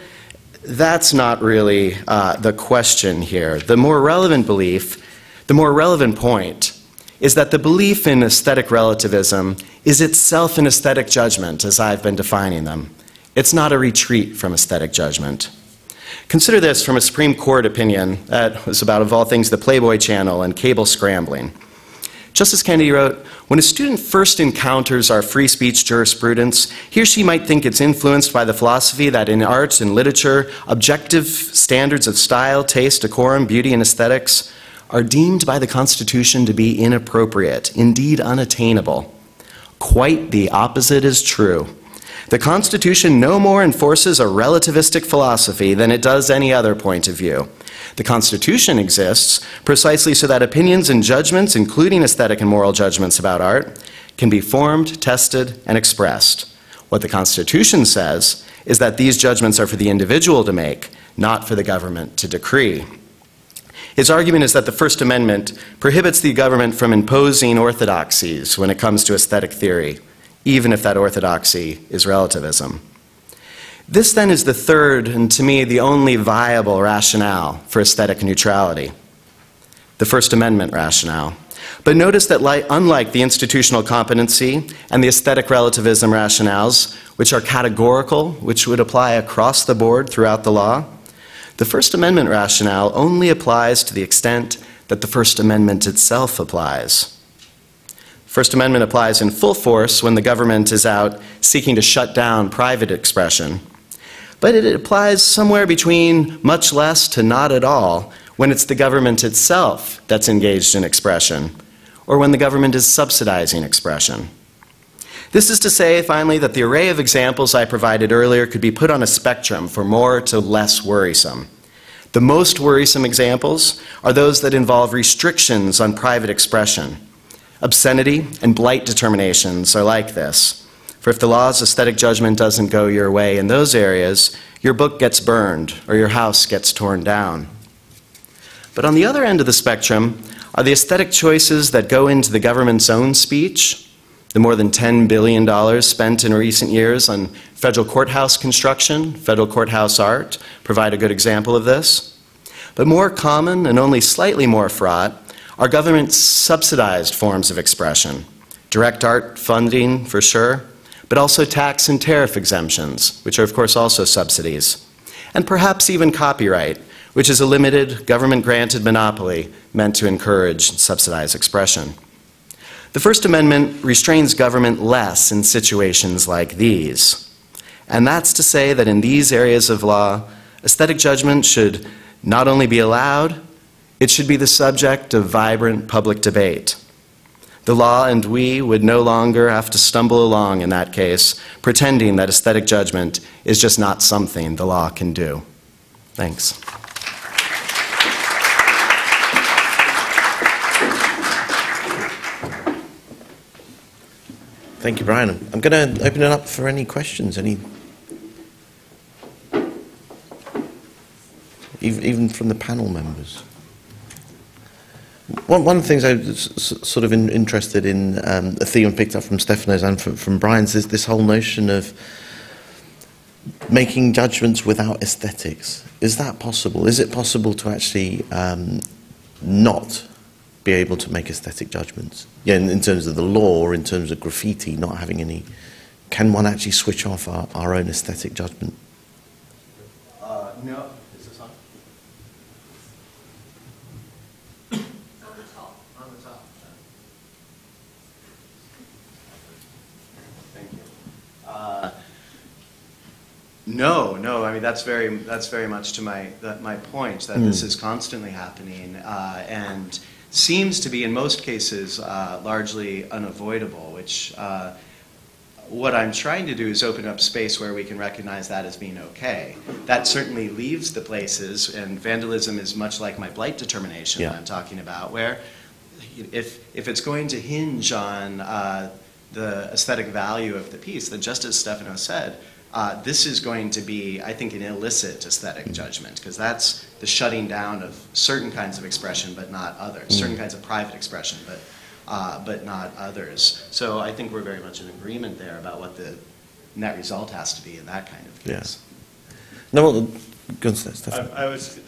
that's not really uh, the question here. The more relevant belief, the more relevant point, is that the belief in aesthetic relativism is itself an aesthetic judgment, as I've been defining them. It's not a retreat from aesthetic judgment. Consider this from a Supreme Court opinion that was about, of all things, the Playboy Channel and cable scrambling. Justice Kennedy wrote, when a student first encounters our free speech jurisprudence, he or she might think it's influenced by the philosophy that in arts and literature, objective standards of style, taste, decorum, beauty, and aesthetics are deemed by the Constitution to be inappropriate, indeed unattainable. Quite the opposite is true. The Constitution no more enforces a relativistic philosophy than it does any other point of view. The Constitution exists precisely so that opinions and judgments, including aesthetic and moral judgments about art, can be formed, tested, and expressed. What the Constitution says is that these judgments are for the individual to make, not for the government to decree. His argument is that the First Amendment prohibits the government from imposing orthodoxies when it comes to aesthetic theory, even if that orthodoxy is relativism. This then is the third, and to me the only viable rationale for aesthetic neutrality, the First Amendment rationale. But notice that unlike the institutional competency and the aesthetic relativism rationales, which are categorical, which would apply across the board throughout the law, the First Amendment rationale only applies to the extent that the First Amendment itself applies. First Amendment applies in full force when the government is out seeking to shut down private expression. But it applies somewhere between much less to not at all when it's the government itself that's engaged in expression, or when the government is subsidizing expression. This is to say, finally, that the array of examples I provided earlier could be put on a spectrum from more to less worrisome. The most worrisome examples are those that involve restrictions on private expression. Obscenity and blight determinations are like this. For if the law's aesthetic judgment doesn't go your way in those areas, your book gets burned or your house gets torn down. But on the other end of the spectrum are the aesthetic choices that go into the government's own speech. The more than ten billion dollars spent in recent years on federal courthouse construction, federal courthouse art, provide a good example of this. But more common and only slightly more fraught are government-subsidized forms of expression. Direct art funding, for sure, but also tax and tariff exemptions, which are of course also subsidies. And perhaps even copyright, which is a limited, government-granted monopoly meant to encourage and subsidize expression. The First Amendment restrains government less in situations like these. And that's to say that in these areas of law, aesthetic judgment should not only be allowed, it should be the subject of vibrant public debate. The law and we would no longer have to stumble along in that case, pretending that aesthetic judgment is just not something the law can do. Thanks. Thank you, Brian. I'm going to open it up for any questions, any, even from the panel members. One, one of the things I was sort of in, interested in, um, a theme picked up from Stefano's and from, from Brian's, is this whole notion of making judgments without aesthetics. Is that possible? Is it possible to actually um, not be able to make aesthetic judgments? Yeah, in, in terms of the law, or in terms of graffiti, not having any. Can one actually switch off our, our own aesthetic judgment? Uh, no. Is this on? On the top. On the top. Thank you. Uh, no, no. I mean, that's very that's very much to my that, my point that mm. this is constantly happening, uh, and seems to be, in most cases, uh, largely unavoidable, which uh, what I'm trying to do is open up space where we can recognize that as being okay. That certainly leaves the places, and vandalism is much like my blight determination yeah. that I'm talking about, where if, if it's going to hinge on uh, the aesthetic value of the piece, then just as Stefano said, Uh, this is going to be, I think, an illicit aesthetic mm. judgment, because that's the shutting down of certain kinds of expression but not others, mm. certain kinds of private expression but, uh, but not others. So I think we're very much in agreement there about what the net result has to be in that kind of case. Yeah. No, well, good stuff. I, I, was,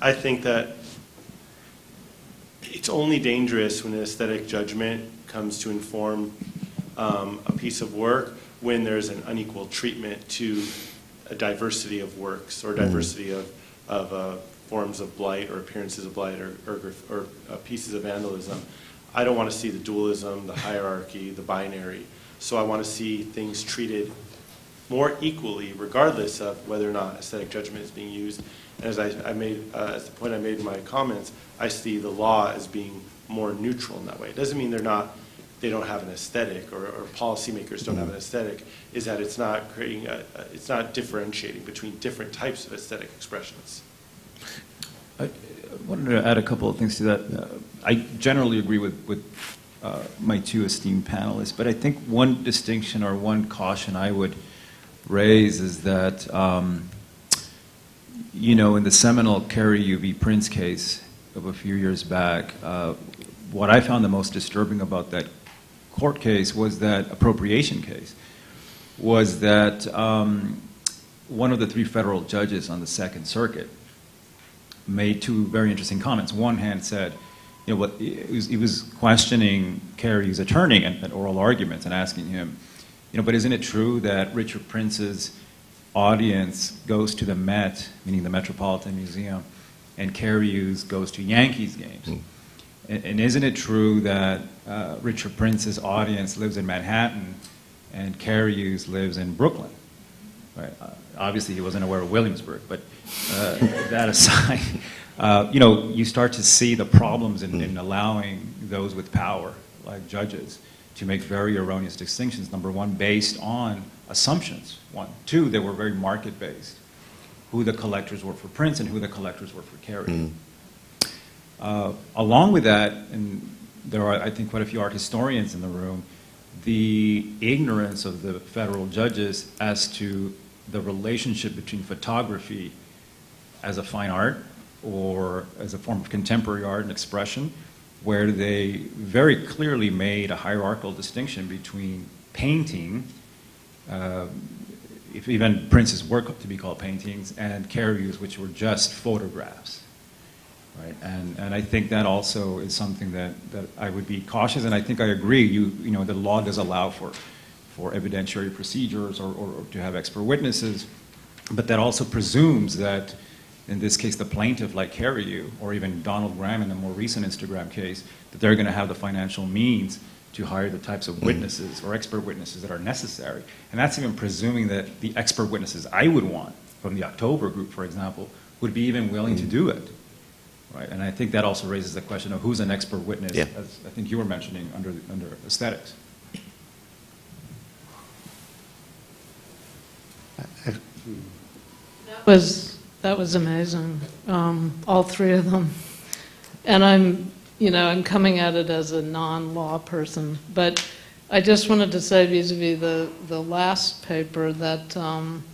I think that it's only dangerous when an aesthetic judgment comes to inform um, a piece of work when there's an unequal treatment to a diversity of works or diversity mm. of, of uh, forms of blight or appearances of blight or, or, or uh, pieces of vandalism. I don't want to see the dualism, the hierarchy, the binary. So I want to see things treated more equally regardless of whether or not aesthetic judgment is being used. And as I, I made, uh, as the point I made in my comments, I see the law as being more neutral in that way. It doesn't mean they're not they don't have an aesthetic, or, or policymakers don't have an aesthetic, is that it's not creating, a, it's not differentiating between different types of aesthetic expressions. I wanted to add a couple of things to that. Uh, I generally agree with, with uh, my two esteemed panelists, but I think one distinction or one caution I would raise is that, um, you know, in the seminal Cariou v. Prince case of a few years back, uh, what I found the most disturbing about that court case was that appropriation case, was that um, one of the three federal judges on the Second Circuit made two very interesting comments. One hand said, you know, what, he was, he was questioning Cariou's attorney at, at oral arguments and asking him, you know, but isn't it true that Richard Prince's audience goes to the Met, meaning the Metropolitan Museum, and Cariou's goes to Yankees games? Mm. And, and isn't it true that uh, Richard Prince's audience lives in Manhattan and Cariou's lives in Brooklyn? Right. Uh, obviously, he wasn't aware of Williamsburg, but uh, that aside, uh, you know, you start to see the problems in, in allowing those with power, like judges, to make very erroneous distinctions. Number one, based on assumptions. One, two, they were very market-based. Who the collectors were for Prince and who the collectors were for Cariou. Mm. Uh, along with that, and there are, I think, quite a few art historians in the room, the ignorance of the federal judges as to the relationship between photography as a fine art or as a form of contemporary art and expression, where they very clearly made a hierarchical distinction between painting, uh, if even Prince's work to be called paintings, and Cariou's, which were just photographs. Right. And, and I think that also is something that, that I would be cautious, and I think I agree, you, you know, the law does allow for, for evidentiary procedures or, or, or to have expert witnesses, but that also presumes that, in this case, the plaintiff like Cariou, or even Donald Graham in the more recent Instagram case, that they're going to have the financial means to hire the types of witnesses or expert witnesses that are necessary. And that's even presuming that the expert witnesses I would want from the October group, for example, would be even willing to do it. Right, and I think that also raises the question of who's an expert witness, yeah. as I think you were mentioning, under, under aesthetics. That was, that was amazing, um, all three of them. And I'm, you know, I'm coming at it as a non-law person, but I just wanted to say vis-a-vis the, the last paper that um,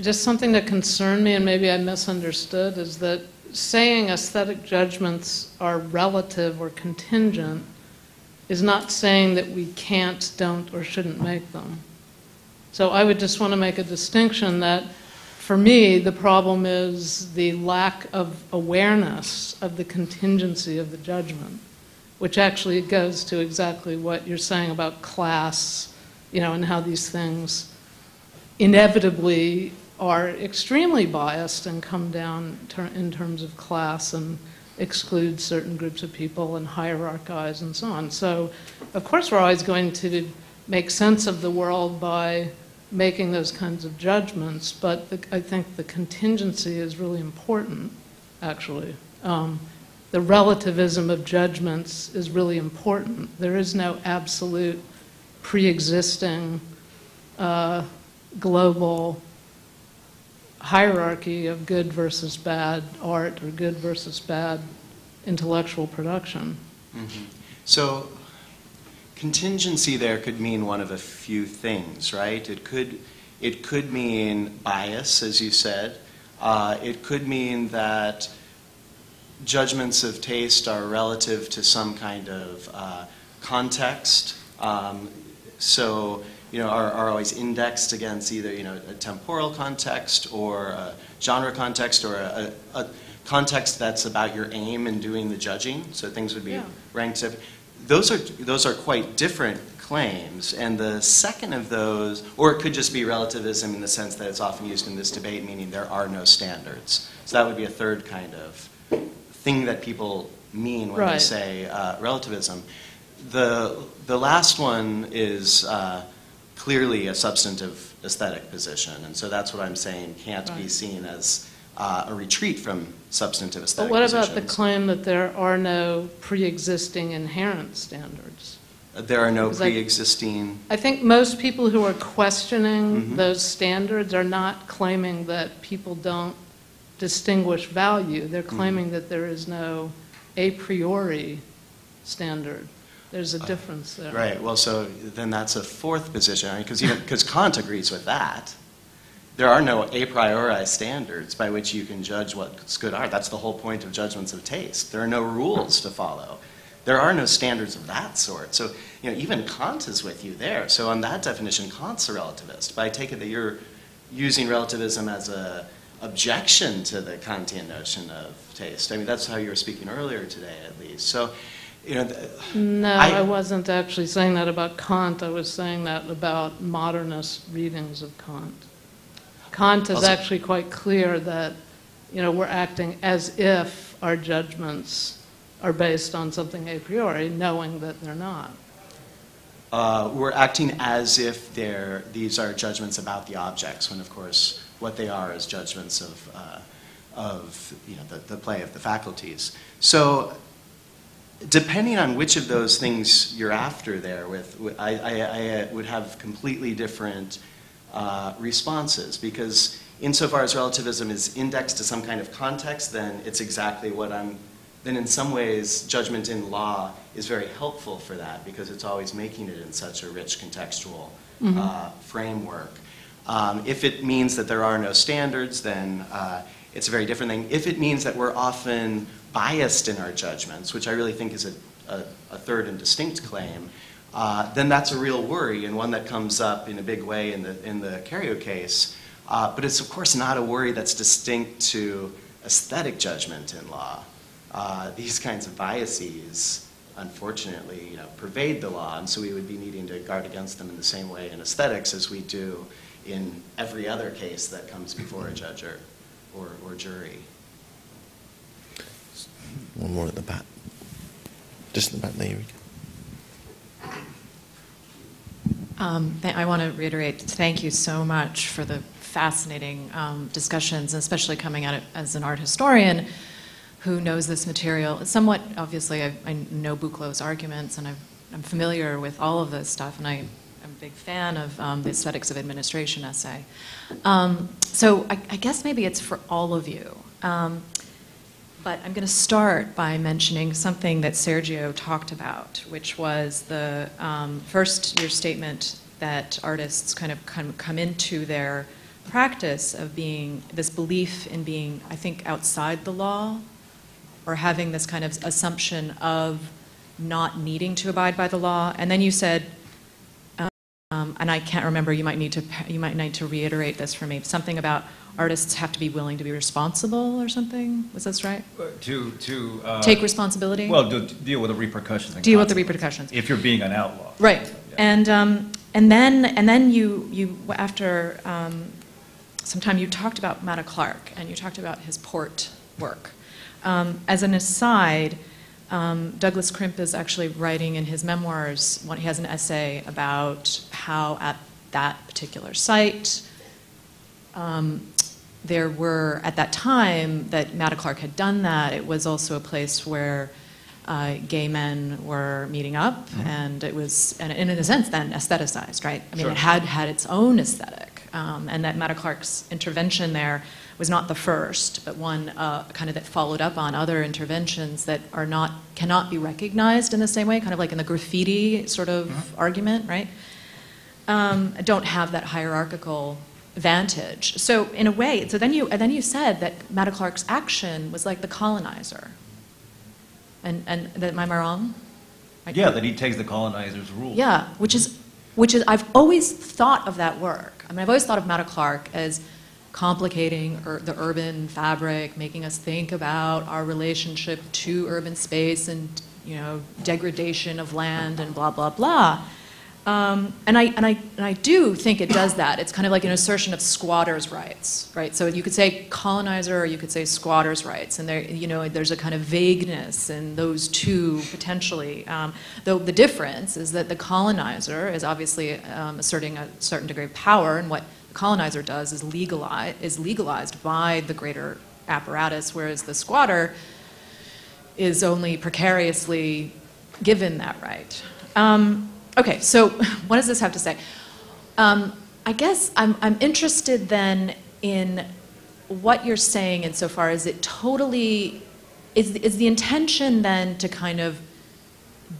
just something that concerned me and maybe I misunderstood is that saying aesthetic judgments are relative or contingent is not saying that we can't, don't, or shouldn't make them. So I would just want to make a distinction that, for me, the problem is the lack of awareness of the contingency of the judgment, which actually goes to exactly what you're saying about class, you know, and how these things inevitably are extremely biased and come down ter in terms of class and exclude certain groups of people and hierarchize and so on. So, of course, we're always going to make sense of the world by making those kinds of judgments, but the, I think the contingency is really important, actually. Um, the relativism of judgments is really important. There is no absolute pre-existing uh, global hierarchy of good versus bad art or good versus bad intellectual production. Mm-hmm. So contingency there could mean one of a few things, right? It could, it could mean bias, as you said. Uh, it could mean that judgments of taste are relative to some kind of uh, context. Um, so you know, are, are always indexed against either, you know, a temporal context or a genre context or a, a context that's about your aim in doing the judging. So things would be yeah. ranked. Those are, those are quite different claims. And the second of those, or it could just be relativism in the sense that it's often used in this debate, meaning there are no standards. So that would be a third kind of thing that people mean when right. they say uh, relativism. The, the last one is uh, clearly a substantive aesthetic position. And so that's what I'm saying can't right. be seen as uh, a retreat from substantive aesthetic positions. But what about the claim that there are no pre-existing inherent standards? there are no pre-existing... I, I think most people who are questioning mm-hmm. those standards are not claiming that people don't distinguish value. They're claiming mm-hmm. that there is no a priori standard. There's a difference there. Uh, right. Well, so then that's a fourth position, because because Kant agrees with that. There are no a priori standards by which you can judge what's good art. That's the whole point of judgments of taste. There are no rules to follow. There are no standards of that sort. So, you know, even Kant is with you there. So on that definition, Kant's a relativist. But I take it that you're using relativism as a objection to the Kantian notion of taste. I mean, that's how you were speaking earlier today, at least. So, you know, the, no, I, I wasn't actually saying that about Kant. I was saying that about modernist readings of Kant. Kant is also actually quite clear that, you know, we're acting as if our judgments are based on something a priori, knowing that they're not. Uh, we're acting as if they're, these are judgments about the objects, when, of course, what they are is judgments of, uh, of you know, the, the play of the faculties. So, depending on which of those things you're after there, with, with I, I, I would have completely different Uh, responses, because insofar as relativism is indexed to some kind of context, then it's exactly what I'm, then in some ways judgment in law is very helpful for that, because it's always making it in such a rich contextual mm-hmm. uh, framework. Um, if it means that there are no standards, then uh, it's a very different thing. If it means that we're often biased in our judgments, which I really think is a, a, a third and distinct claim, Uh, then that's a real worry, and one that comes up in a big way in the, in the Cariou case. Uh, but it's, of course, not a worry that's distinct to aesthetic judgment in law. Uh, these kinds of biases, unfortunately, you know, pervade the law, and so we would be needing to guard against them in the same way in aesthetics as we do in every other case that comes before a judge or, or, or jury. One more at the back. Just in the back there. Um, I want to reiterate, thank you so much for the fascinating um, discussions, especially coming at it as an art historian who knows this material. Somewhat, obviously, I, I know Buchloh's arguments, and I've, I'm familiar with all of this stuff, and I, I'm a big fan of um, the Aesthetics of Administration essay. Um, so I, I guess maybe it's for all of you. Um, But I'm going to start by mentioning something that Sergio talked about, which was the um, first, your statement that artists kind of come, come into their practice of being, this belief in being, I think, outside the law, or having this kind of assumption of not needing to abide by the law. And then you said, um, and I can't remember, you might need to, you might need to reiterate this for me, something about artists have to be willing to be responsible or something? Was this right? To, to uh, take responsibility? Well, do, deal with the repercussions. Deal with the repercussions. If you're being an outlaw. Right. So, yeah. And, um, and then, and then you, you after um, some time, you talked about Matta-Clark, and you talked about his port work. Um, as an aside, um, Douglas Crimp is actually writing in his memoirs, he has an essay about how at that particular site, um, there were, at that time that Matta-Clark had done that, it was also a place where uh, gay men were meeting up, mm-hmm. and it was, and in a sense, then aestheticized, right? I mean, sure. It had had its own aesthetic, um, and that Matta-Clark's intervention there was not the first, but one uh, kind of that followed up on other interventions that are not, cannot be recognized in the same way, kind of like in the graffiti sort of mm-hmm. argument, right? Um, don't have that hierarchical vantage. So in a way, so then you, and then you said that Matta-Clark's action was like the colonizer. And, and that, am I wrong? I yeah, that he takes the colonizer's rule. Yeah, which is, which is, I've always thought of that work. I mean, I've always thought of Matta-Clark as complicating ur the urban fabric, making us think about our relationship to urban space and, you know, degradation of land and blah, blah, blah. Um, and, I, and, I, and I do think it does that. It's kind of like an assertion of squatters' rights, right? So you could say colonizer, or you could say squatters' rights, and there, you know, there's a kind of vagueness in those two potentially. Um, though the difference is that the colonizer is obviously um, asserting a certain degree of power, and what the colonizer does is legalize, is legalized by the greater apparatus, whereas the squatter is only precariously given that right. Um, okay, so what does this have to say? Um, I guess I'm, I'm interested then in what you're saying insofar as it totally, is, is the intention then to kind of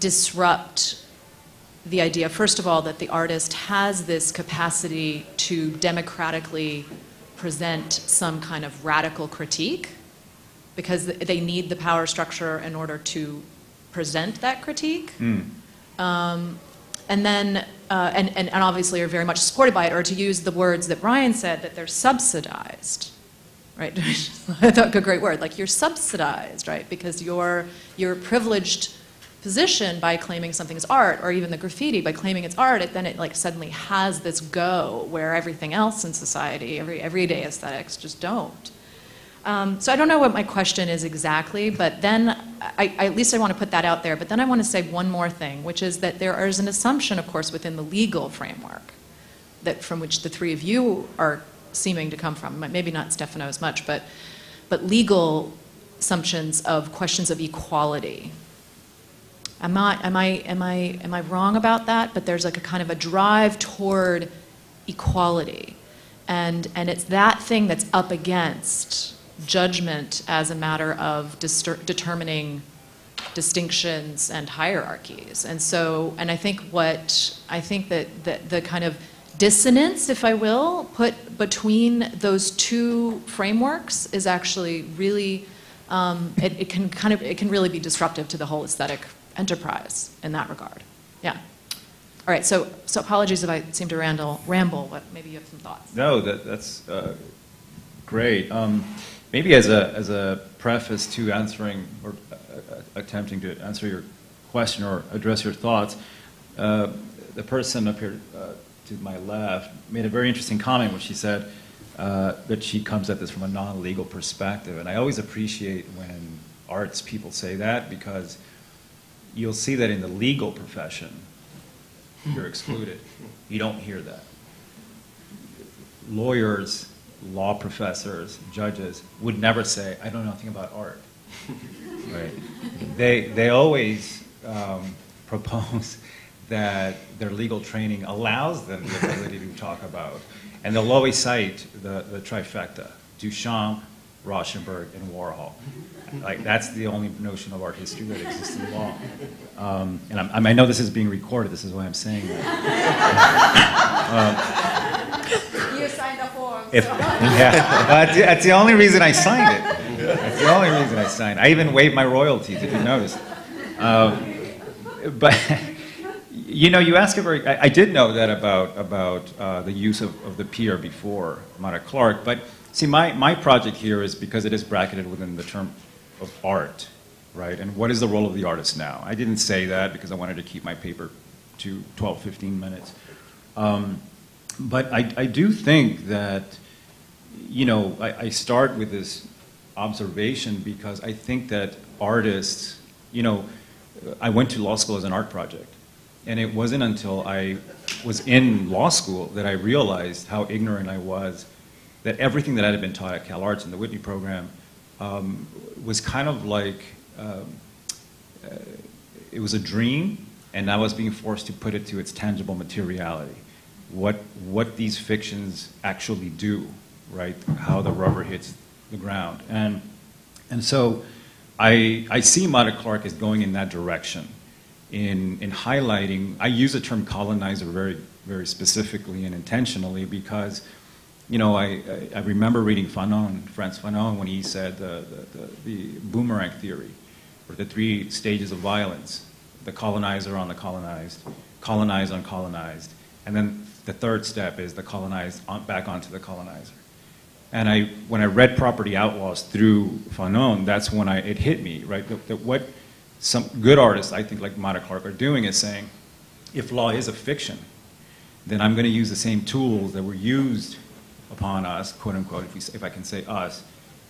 disrupt the idea, first of all, that the artist has this capacity to democratically present some kind of radical critique because they need the power structure in order to present that critique. Mm. Um, and then, uh, and, and, and obviously are very much supported by it, or to use the words that Brian said, that they're subsidized, right? I thought a great word, like you're subsidized, right? Because you're, you're privileged position by claiming something's art, or even the graffiti, by claiming it's art, it, then it like suddenly has this go where everything else in society, every everyday aesthetics just don't. Um, so I don't know what my question is exactly, but then, I, I, at least I want to put that out there, but then I want to say one more thing, which is that there is an assumption, of course, within the legal framework, that from which the three of you are seeming to come from, maybe not Stefano as much, but, but legal assumptions of questions of equality. Am I, am, I, am, I, am I wrong about that? But there's like a kind of a drive toward equality. And, and it's that thing that's up against judgment as a matter of determining distinctions and hierarchies. And so, and I think what, I think that the, the kind of dissonance, if I will, put between those two frameworks is actually really, um, it, it can kind of, it can really be disruptive to the whole aesthetic enterprise in that regard. Yeah. All right, so, so apologies if I seem to ramble, ramble, but maybe you have some thoughts. No, that, that's uh, great. Um, maybe as a, as a preface to answering or uh, attempting to answer your question or address your thoughts, uh, the person up here uh, to my left made a very interesting comment when she said uh, that she comes at this from a non-legal perspective. And I always appreciate when arts people say that, because you'll see that in the legal profession, you're excluded. You don't hear that. Lawyers, law professors, judges would never say, I don't know anything about art. Right? They, they always um, propose that their legal training allows them the ability to talk about. And they'll always cite the, the trifecta, Duchamp, Rauschenberg, and Warhol. Like, that's the only notion of art history that exists in law. Um, and I'm, I know this is being recorded, this is why I'm saying that. um, you signed a form, if, so. Yeah, that's, that's the only reason I signed it. That's the only reason I signed it. I even waived my royalties, if you noticed. Um, but, you know, you ask a very, I, I did know that about, about uh, the use of, of the pier before Matta-Clark, but see, my, my project here is because it is bracketed within the term of art, right? And what is the role of the artist now? I didn't say that because I wanted to keep my paper to twelve, fifteen minutes. Um, but I, I do think that, you know, I, I start with this observation because I think that artists, you know, I went to law school as an art project. And it wasn't until I was in law school that I realized how ignorant I was, that everything that I had been taught at Cal Arts in the Whitney program um, was kind of like, um, uh, it was a dream, and I was being forced to put it to its tangible materiality. What, what these fictions actually do, right? How the rubber hits the ground. And, and so I, I see Matta-Clark as going in that direction, in, in highlighting, I use the term colonizer very, very specifically and intentionally because, you know, I, I remember reading Fanon, Frantz Fanon, when he said the, the, the, the boomerang theory, or the three stages of violence, the colonizer on the colonized, colonized on colonized, and then the third step is the colonized on, back onto the colonizer. And I, when I read Property Outlaws through Fanon, that's when I, it hit me, right? That, that what some good artists, I think, like Matta-Clark are doing is saying, if law is a fiction, then I'm going to use the same tools that were used upon us, quote unquote, if, we, if I can say us,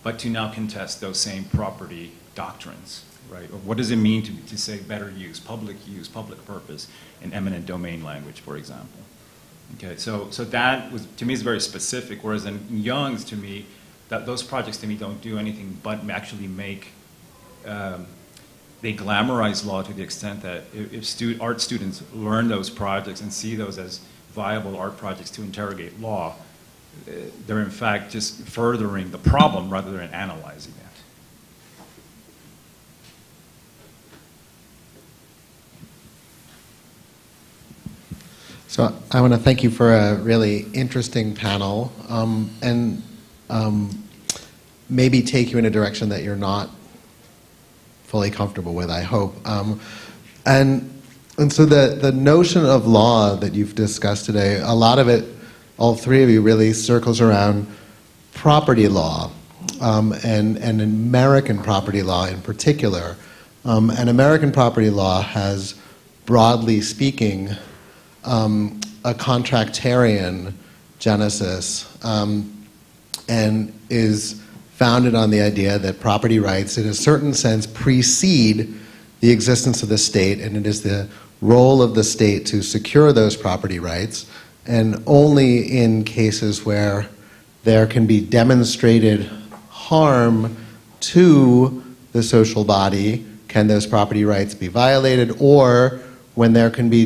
but to now contest those same property doctrines, right? Or what does it mean to, to say better use, public use, public purpose, in eminent domain language, for example? Okay, so, so that was, to me, is very specific, whereas in Young's, to me, that those projects to me don't do anything but actually make um, they glamorize law to the extent that if, if stu art students learn those projects and see those as viable art projects to interrogate law, they're in fact just furthering the problem rather than analyzing it. So I want to thank you for a really interesting panel, um, and um, maybe take you in a direction that you're not fully comfortable with, I hope. Um, and and so the, the notion of law that you've discussed today, a lot of it, all three of you, really circles around property law, um, and, and American property law in particular. Um, and American property law has, broadly speaking, Um, a contractarian genesis, um, and is founded on the idea that property rights, in a certain sense, precede the existence of the state, and it is the role of the state to secure those property rights, and only in cases where there can be demonstrated harm to the social body can those property rights be violated, or when there can be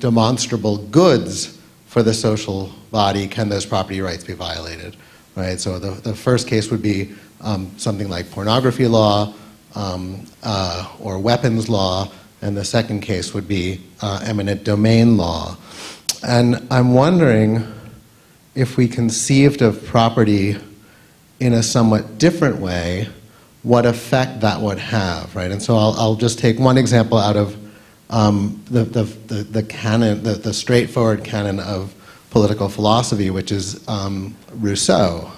demonstrable goods for the social body, can those property rights be violated, right? So the, the first case would be um, something like pornography law um, uh, or weapons law, and the second case would be uh, eminent domain law. And I'm wondering if we conceived of property in a somewhat different way, what effect that would have, right? And so I'll, I'll just take one example out of Um, the, the, the, the canon, the, the straightforward canon of political philosophy, which is um, Rousseau.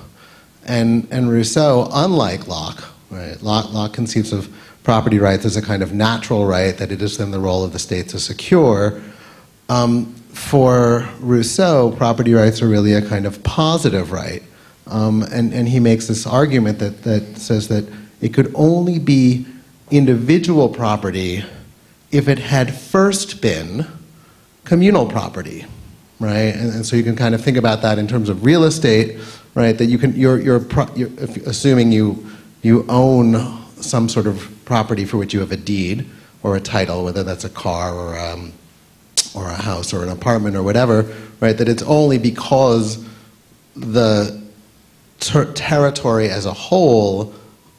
And, and Rousseau, unlike Locke, right? Locke, Locke conceives of property rights as a kind of natural right that it is then the role of the state to secure. Um, for Rousseau, property rights are really a kind of positive right. Um, and, and he makes this argument that, that says that it could only be individual property if it had first been communal property, right? And, and so you can kind of think about that in terms of real estate, right? That you can, you're, you're, pro, you're assuming you, you own some sort of property for which you have a deed or a title, whether that's a car or, um, or a house or an apartment or whatever, right? That it's only because the ter territory as a whole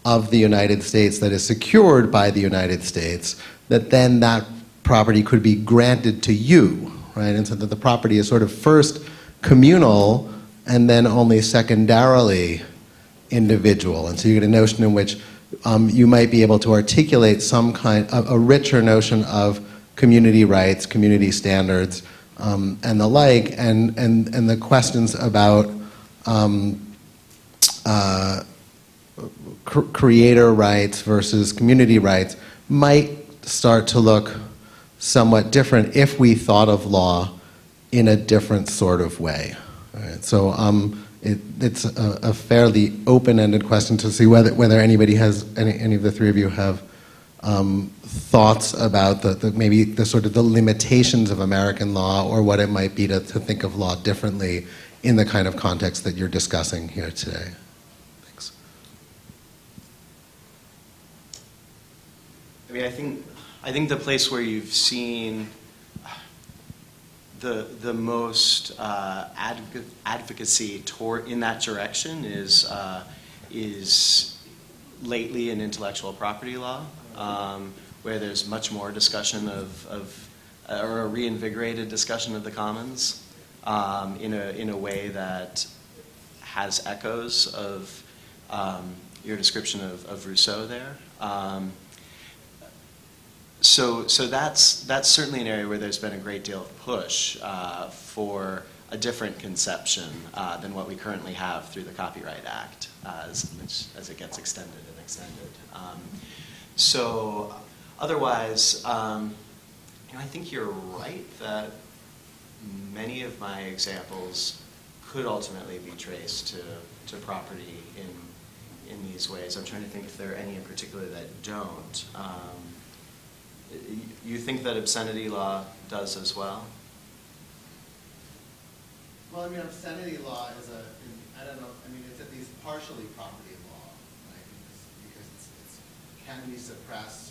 of the United States that is secured by the United States that then that property could be granted to you, right? And so that the property is sort of first communal and then only secondarily individual. And so you get a notion in which um, you might be able to articulate some kind of a richer notion of community rights, community standards, um, and the like, and, and, and the questions about um, uh, cr creator rights versus community rights might start to look somewhat different if we thought of law in a different sort of way. All right. So um, it, it's a, a fairly open-ended question to see whether, whether anybody has, any, any of the three of you have um, thoughts about the, the, maybe the sort of the limitations of American law or what it might be to, to think of law differently in the kind of context that you're discussing here today. Thanks. I mean, I think I think the place where you've seen the, the most uh, adv advocacy toward, in that direction is, uh, is lately in intellectual property law, um, where there's much more discussion of, of uh, or a reinvigorated discussion of the commons um, in, a, in a way that has echoes of um, your description of, of Rousseau there. Um, So, so that's, that's certainly an area where there's been a great deal of push uh, for a different conception uh, than what we currently have through the Copyright Act, uh, as, which, as it gets extended and extended. Um, so otherwise, um, you know, I think you're right that many of my examples could ultimately be traced to, to property in, in these ways. I'm trying to think if there are any in particular that don't. Um, You think that obscenity law does as well? Well, I mean, obscenity law is a, I don't know, I mean, it's at least partially property law, right? Because it's, it can be suppressed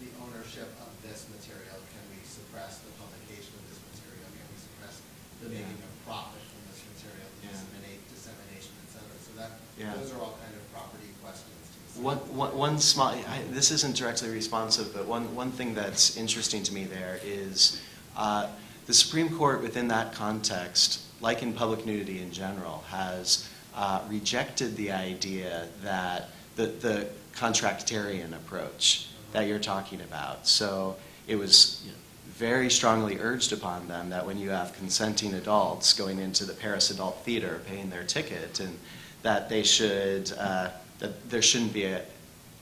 the ownership of this material? Can we suppress the publication of this material? Can we suppress the yeah. making of profit from this material, yeah. disseminate, dissemination, et cetera? So that, yeah. those are all kind of property questions. One, one, one small, I, this isn't directly responsive, but one, one thing that's interesting to me there is uh, the Supreme Court within that context, like in public nudity in general, has uh, rejected the idea that the, the contractarian approach that you're talking about. So it was you know, very strongly urged upon them that when you have consenting adults going into the Paris Adult Theater paying their ticket, and that they should... Uh, that there shouldn't be a,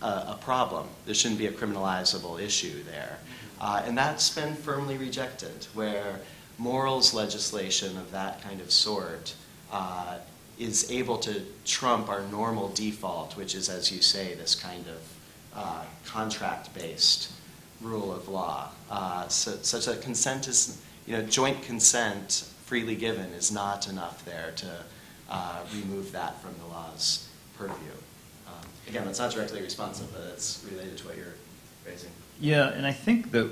a, a problem. There shouldn't be a criminalizable issue there. Uh, and that's been firmly rejected, where morals legislation of that kind of sort uh, is able to trump our normal default, which is, as you say, this kind of uh, contract-based rule of law, uh, so, such that consent is, you know, joint consent freely given is not enough there to uh, remove that from the law's purview. Again, that's not directly responsive, but it's related to what you're raising. Yeah, and I think that,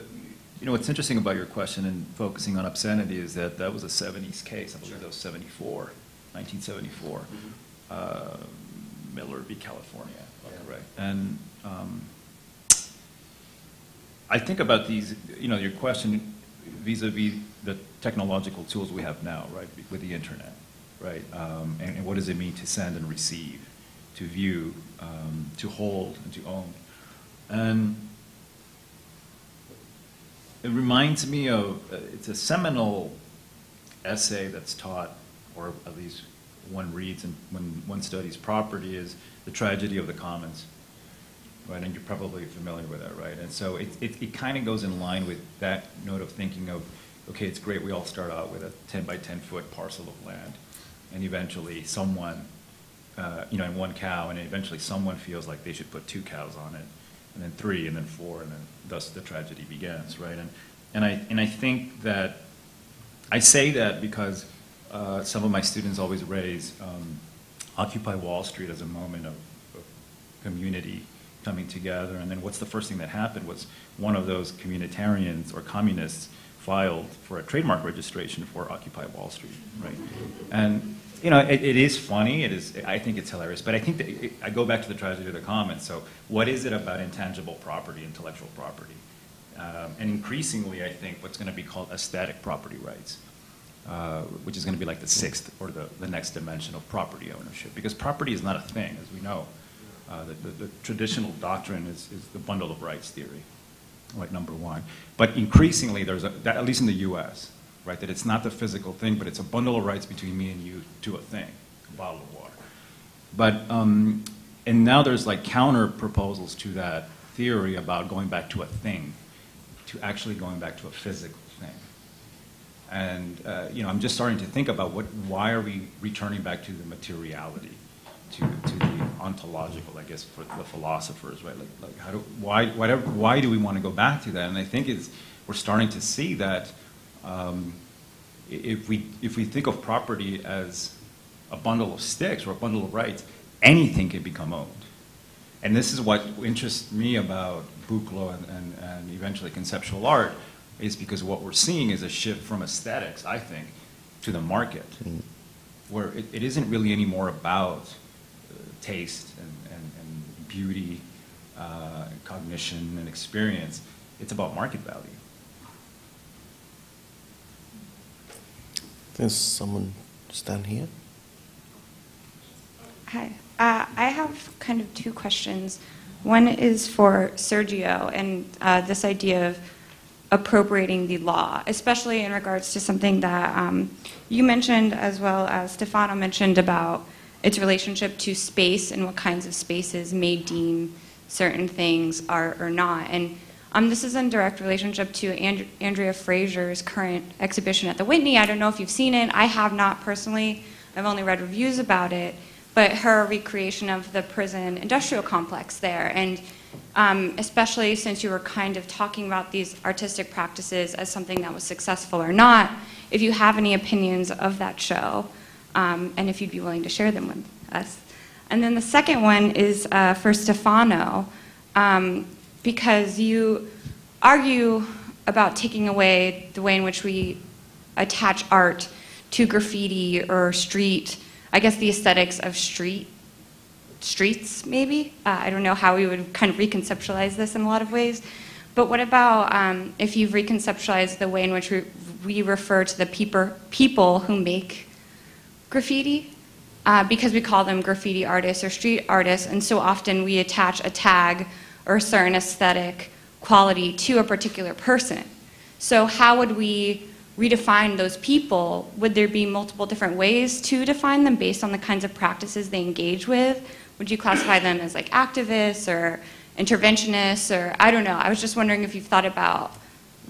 you know, what's interesting about your question and focusing on obscenity is that that was a seventies case. I believe sure. that was seventy-four, nineteen seventy-four. Mm-hmm. uh, Miller v. California, yeah. correct. And um, I think about these, you know, your question vis-a-vis the technological tools we have now, right, with the internet, right? Um, and, and what does it mean to send and receive? To view, um, to hold, and to own. And it reminds me of, uh, it's a seminal essay that's taught, or at least one reads and when one studies property, is The Tragedy of the Commons, right? And you're probably familiar with that, right? And so it, it, it kind of goes in line with that note of thinking of, okay, it's great, we all start out with a ten by ten foot parcel of land, and eventually someone Uh, you know, and one cow, and eventually someone feels like they should put two cows on it, and then three, and then four, and then thus the tragedy begins, right? And and I and I think that I say that because uh, some of my students always raise um, Occupy Wall Street as a moment of, of community coming together, and then what's the first thing that happened was one of those communitarians or communists filed for a trademark registration for Occupy Wall Street, right? And you know, it, it is funny, it is, I think it's hilarious, but I think that it, I go back to The Tragedy of the Commons. So what is it about intangible property, intellectual property? Um, and increasingly, I think, what's going to be called aesthetic property rights, uh, which is going to be like the sixth or the, the next dimension of property ownership. Because property is not a thing, as we know. Uh, the, the, the traditional doctrine is, is the bundle of rights theory, like number one. But increasingly, there's a, that, at least in the U S, right, that it's not the physical thing, but it's a bundle of rights between me and you to a thing, a bottle of water. But, um, and now there's like counter proposals to that theory about going back to a thing, to actually going back to a physical thing. And, uh, you know, I'm just starting to think about what, why are we returning back to the materiality, to, to the ontological, I guess, for the philosophers, right? Like, like how do, why, whatever, why do we want to go back to that? And I think it's, we're starting to see that Um, if we if we think of property as a bundle of sticks or a bundle of rights, anything can become owned. And this is what interests me about Buchloh and, and, and eventually conceptual art, is because what we're seeing is a shift from aesthetics, I think, to the market, mm-hmm. where it, it isn't really anymore about uh, taste and, and, and beauty, uh, and cognition and experience. It's about market value. There's someone just down here. Hi. Uh, I have kind of two questions. One is for Sergio and uh, this idea of appropriating the law, especially in regards to something that um, you mentioned as well as Stefano mentioned about its relationship to space and what kinds of spaces may deem certain things are or not. And Um, this is in direct relationship to And- Andrea Fraser's current exhibition at the Whitney. I don't know if you've seen it. I have not personally. I've only read reviews about it. But her recreation of the prison industrial complex there. And um, especially since you were kind of talking about these artistic practices as something that was successful or not, if you have any opinions of that show, um, and if you'd be willing to share them with us. And then the second one is uh, for Stefano. Um, because you argue about taking away the way in which we attach art to graffiti or street, I guess the aesthetics of street, streets maybe. Uh, I don't know how we would kind of reconceptualize this in a lot of ways. But what about um, if you've reconceptualized the way in which we, we refer to the peeper, people who make graffiti? Uh, because we call them graffiti artists or street artists, and so often we attach a tag or a certain aesthetic quality to a particular person. So how would we redefine those people? Would there be multiple different ways to define them based on the kinds of practices they engage with? Would you classify them as like activists or interventionists, or I don't know. I was just wondering if you've thought about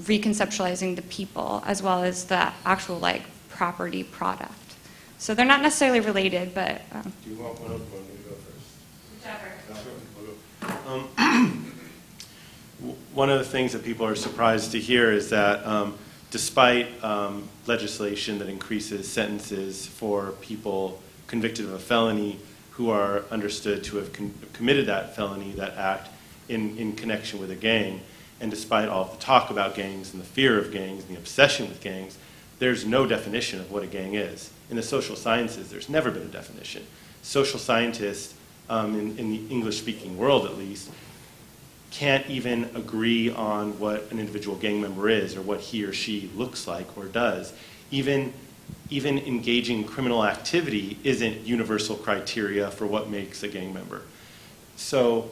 reconceptualizing the people as well as the actual like property product. So they're not necessarily related, but... Um. Do you want one of them to go first? Whichever. Um, one of the things that people are surprised to hear is that um, despite um, legislation that increases sentences for people convicted of a felony who are understood to have con committed that felony, that act, in, in connection with a gang, and despite all of the talk about gangs and the fear of gangs and the obsession with gangs, there's no definition of what a gang is. In the social sciences, there's never been a definition. Social scientists, um, in, in the English-speaking world at least, can't even agree on what an individual gang member is or what he or she looks like or does. Even, even engaging criminal activity isn't universal criteria for what makes a gang member. So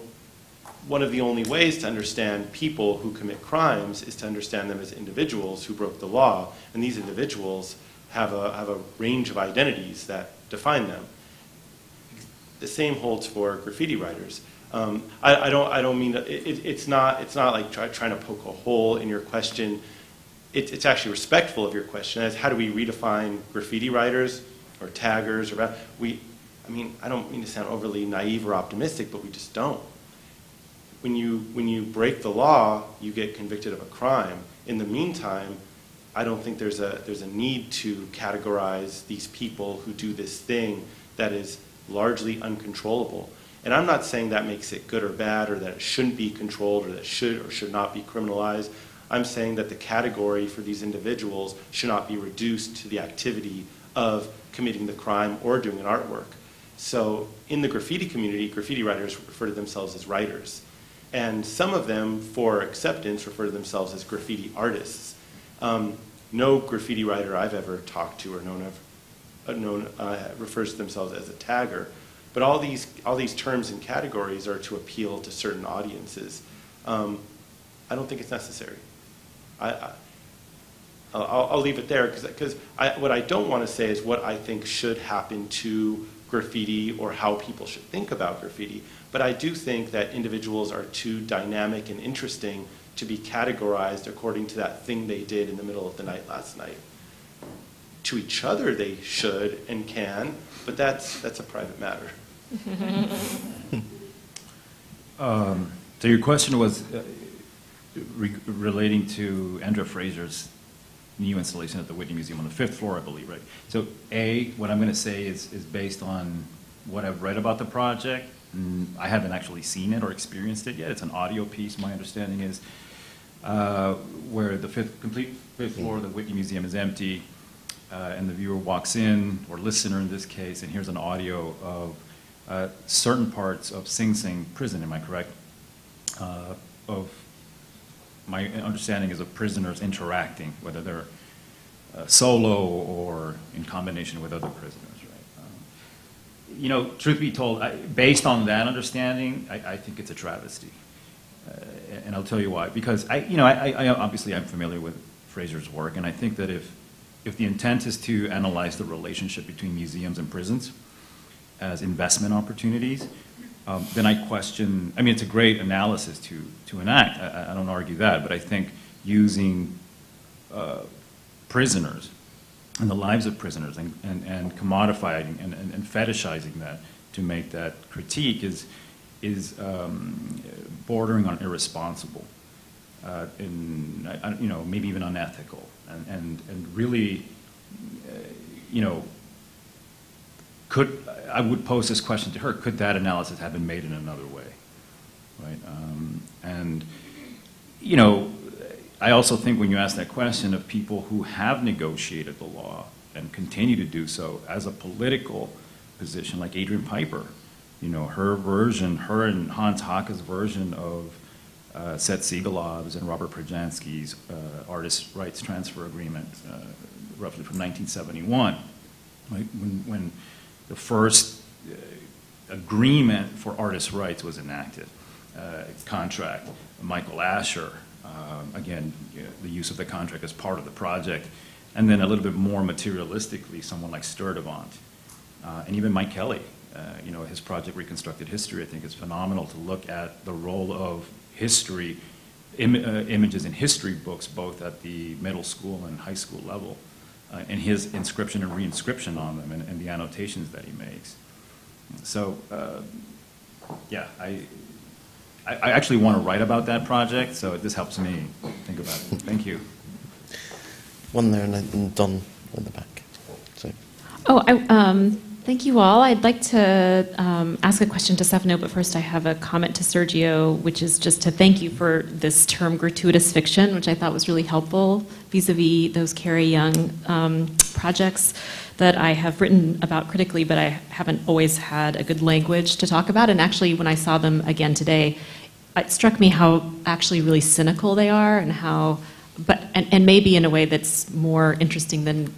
one of the only ways to understand people who commit crimes is to understand them as individuals who broke the law, and these individuals have a, have a range of identities that define them. The same holds for graffiti writers. Um, I, I, don't, I don't mean, to, it, it's, not, it's not like try, trying to poke a hole in your question. It, it's actually respectful of your question as how do we redefine graffiti writers or taggers? Or we, I mean, I don't mean to sound overly naive or optimistic, but we just don't. When you, when you break the law, you get convicted of a crime. In the meantime, I don't think there's a, there's a need to categorize these people who do this thing that is largely uncontrollable. And I'm not saying that makes it good or bad or that it shouldn't be controlled or that it should or should not be criminalized. I'm saying that the category for these individuals should not be reduced to the activity of committing the crime or doing an artwork. So in the graffiti community, graffiti writers refer to themselves as writers. And some of them, for acceptance, refer to themselves as graffiti artists. Um, no graffiti writer I've ever talked to or known, of, uh, known uh, refers to themselves as a tagger. But all these, all these terms and categories are to appeal to certain audiences. Um, I don't think it's necessary. I, I, I'll, I'll leave it there, because I, what I don't want to say is what I think should happen to graffiti or how people should think about graffiti. But I do think that individuals are too dynamic and interesting to be categorized according to that thing they did in the middle of the night last night. To each other they should and can, but that's, that's a private matter. um, so your question was uh, re relating to Andrea Fraser's new installation at the Whitney Museum on the fifth floor, I believe, right? So A, what I'm going to say is, is based on what I've read about the project. I haven't actually seen it or experienced it yet. It's an audio piece, my understanding is. Uh, where the fifth, complete fifth floor of the Whitney Museum is empty, uh, and the viewer walks in, or listener in this case, and here's an audio of uh, certain parts of Sing Sing prison, am I correct? Uh, of my understanding is of prisoners interacting, whether they're uh, solo or in combination with other prisoners. You know, truth be told, I, based on that understanding, I, I think it's a travesty, uh, and I'll tell you why. Because I, you know, I, I obviously I'm familiar with Fraser's work, and I think that if, if the intent is to analyze the relationship between museums and prisons as investment opportunities, um, then I question. I mean, it's a great analysis to to enact. I, I don't argue that, but I think using uh, prisoners and the lives of prisoners and, and, and commodifying and, and, and fetishizing that to make that critique is, is um, bordering on irresponsible uh, and, uh, you know, maybe even unethical and, and, and really, uh, you know, could, I would pose this question to her, could that analysis have been made in another way? right? Um, and, you know, I also think when you ask that question of people who have negotiated the law and continue to do so as a political position, like Adrienne Piper, you know, her version, her and Hans Hake's version of uh, Seth Siegelov's and Robert Perjansky's uh, artist rights transfer agreement, uh, roughly from nineteen seventy-one, right? when, when the first uh, agreement for artist rights was enacted, uh, contract, Michael Asher, Uh, again, you know, the use of the contract as part of the project. And then a little bit more materialistically, someone like Sturdivant, uh, and even Mike Kelly. Uh, you know, his project Reconstructed History, I think, is phenomenal to look at the role of history, im uh, images in history books, both at the middle school and high school level, uh, and his inscription and re-inscription on them, and, and the annotations that he makes. So, uh, yeah, I... I actually want to write about that project, so this helps me think about it. Thank you. One there, and Don in the back. So. Oh, I, um, thank you all. I'd like to um, ask a question to Stefano, but first I have a comment to Sergio, which is just to thank you for this term, gratuitous fiction, which I thought was really helpful vis-a-vis those Kerry Young um, projects that I have written about critically, but I haven't always had a good language to talk about. And actually, when I saw them again today, it struck me how actually really cynical they are, and how, but and, and maybe in a way that's more interesting than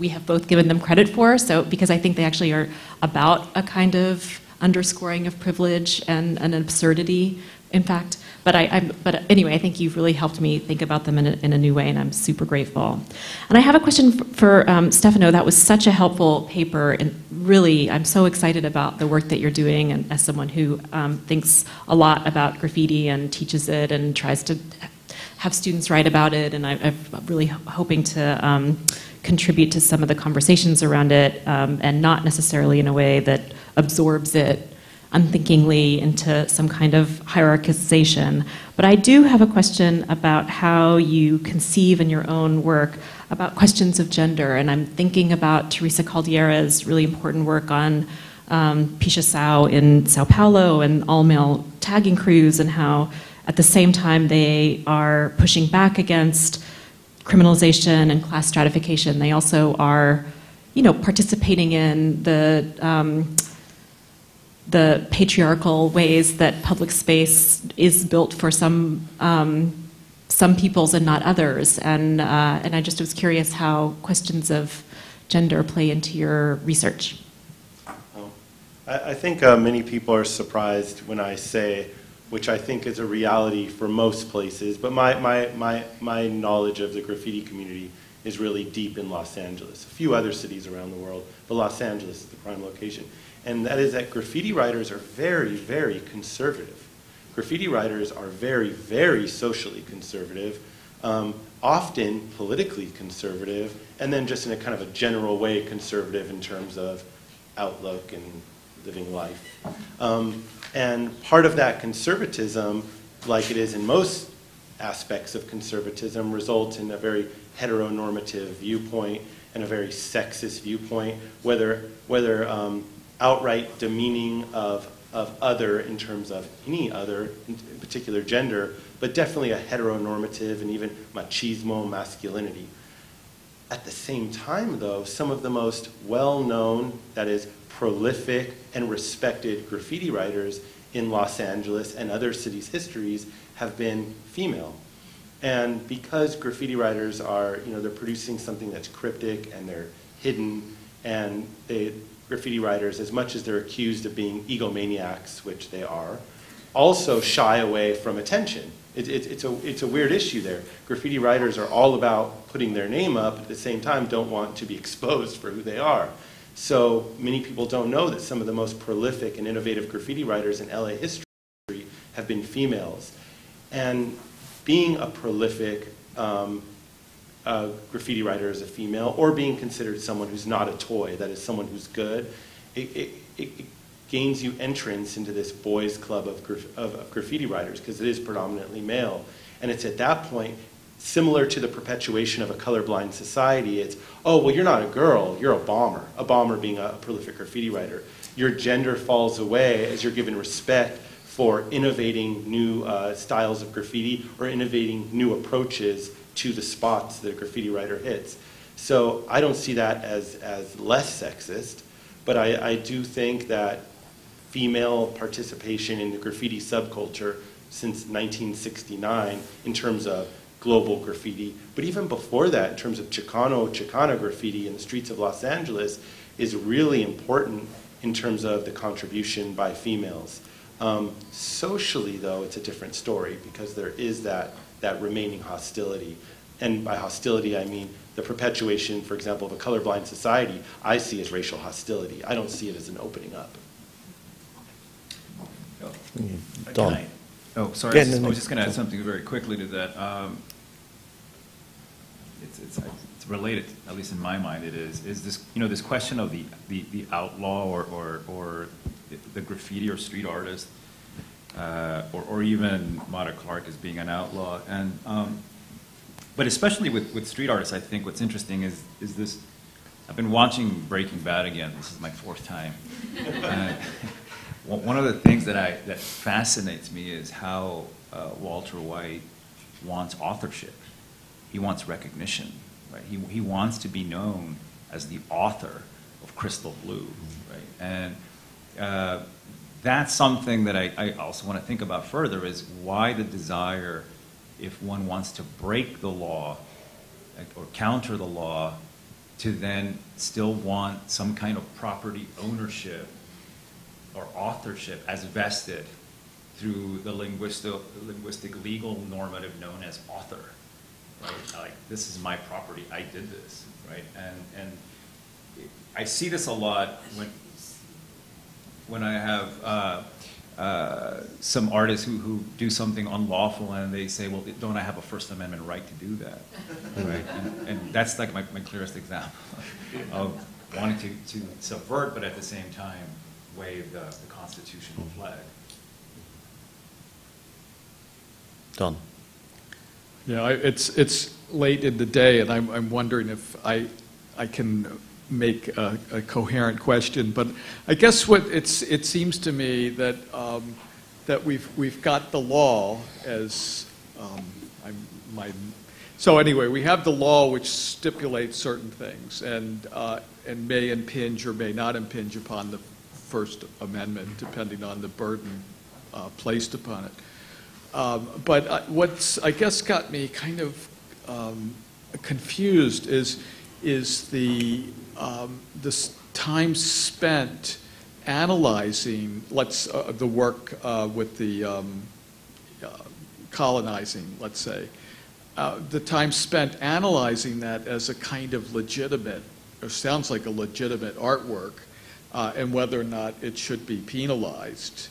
we have both given them credit for. So, because I think they actually are about a kind of underscoring of privilege and an absurdity, in fact. But I, I'm, but anyway, I think you've really helped me think about them in a, in a new way, and I'm super grateful. And I have a question for, for um, Stefano. That was such a helpful paper, and really, I'm so excited about the work that you're doing. And as someone who um, thinks a lot about graffiti and teaches it and tries to have students write about it, and I, I'm really hoping to um, contribute to some of the conversations around it, um, and not necessarily in a way that absorbs it unthinkingly into some kind of hierarchization. But I do have a question about how you conceive in your own work about questions of gender. And I'm thinking about Teresa Caldeira's really important work on um, Pisha Sao in Sao Paulo and all-male tagging crews, and how at the same time they are pushing back against criminalization and class stratification, they also are, you know, participating in the um, the patriarchal ways that public space is built for some um, some peoples and not others. And uh, and I just was curious how questions of gender play into your research. Oh, I, I think uh, many people are surprised when I say, which I think is a reality for most places, but my, my, my, my knowledge of the graffiti community is really deep in Los Angeles. A few other cities around the world, but Los Angeles is the prime location. And that is that graffiti writers are very, very conservative. Graffiti writers are very, very socially conservative, um, often politically conservative, and then just in a kind of a general way conservative in terms of outlook and living life. Um, and part of that conservatism, like it is in most aspects of conservatism, results in a very heteronormative viewpoint and a very sexist viewpoint, whether, whether um, outright demeaning of, of other in terms of any other, in particular gender, but definitely a heteronormative and even machismo masculinity. At the same time, though, some of the most well-known, that is, prolific and respected graffiti writers in Los Angeles and other cities' histories have been female. And because graffiti writers are, you know, they're producing something that's cryptic and they're hidden, and they, graffiti writers, as much as they're accused of being egomaniacs, which they are, also shy away from attention. It, it, it's, a, it's a weird issue there. Graffiti writers are all about putting their name up, at the same time don't want to be exposed for who they are. So many people don't know that some of the most prolific and innovative graffiti writers in L A history have been females. And being a prolific um, Uh, graffiti writer as a female, or being considered someone who's not a toy, that is, someone who's good, it, it, it gains you entrance into this boys' club of, graf of, of graffiti writers, because it is predominantly male. And it's at that point, similar to the perpetuation of a colorblind society, it's, oh, well, you're not a girl, you're a bomber, a bomber being a prolific graffiti writer. Your gender falls away as you're given respect for innovating new uh, styles of graffiti or innovating new approaches to the spots that a graffiti writer hits. So I don't see that as, as less sexist, but I, I do think that female participation in the graffiti subculture since nineteen sixty-nine in terms of global graffiti, but even before that in terms of Chicano, Chicana graffiti in the streets of Los Angeles is really important in terms of the contribution by females. Um, socially though, it's a different story because there is that, that remaining hostility. And by hostility, I mean the perpetuation, for example, of a colorblind society, I see as racial hostility. I don't see it as an opening up. Mm, Don. I, oh, sorry, yeah, I was, no, no, I was just going to add something very quickly to that. Um, it's, it's, it's related, at least in my mind it is, is this, you know, this question of the, the, the outlaw or, or, or the graffiti or street artist, uh, or, or even Matta Clark as being an outlaw. And, um, but especially with, with street artists, I think what's interesting is, is this, I've been watching Breaking Bad again, this is my fourth time. uh, One of the things that, I, that fascinates me is how uh, Walter White wants authorship. He wants recognition, right? He, he wants to be known as the author of Crystal Blue, right? And uh, that's something that I, I also want to think about further is why the desire, if one wants to break the law or counter the law, to then still want some kind of property ownership or authorship as vested through the linguistic, linguistic legal normative known as author, right? Like, this is my property, I did this, right? And, and I see this a lot when, when I have uh, uh, some artists who, who do something unlawful and they say, well, don't I have a First Amendment right to do that, right? And, and that's like my, my clearest example of wanting to, to subvert, but at the same time, wave the, the constitutional flag. Don. Yeah, I, it's it's late in the day, and I'm I'm wondering if I I can make a, a coherent question. But I guess what it's it seems to me that um, that we've we've got the law as um, I'm my so anyway we have the law which stipulates certain things and uh, and may impinge or may not impinge upon the First Amendment, depending on the burden uh, placed upon it. Um, but I, what's, I guess, got me kind of um, confused is, is the um, this time spent analyzing, let's, uh, the work uh, with the um, uh, colonizing, let's say, uh, the time spent analyzing that as a kind of legitimate, or sounds like a legitimate artwork, Uh, and whether or not it should be penalized.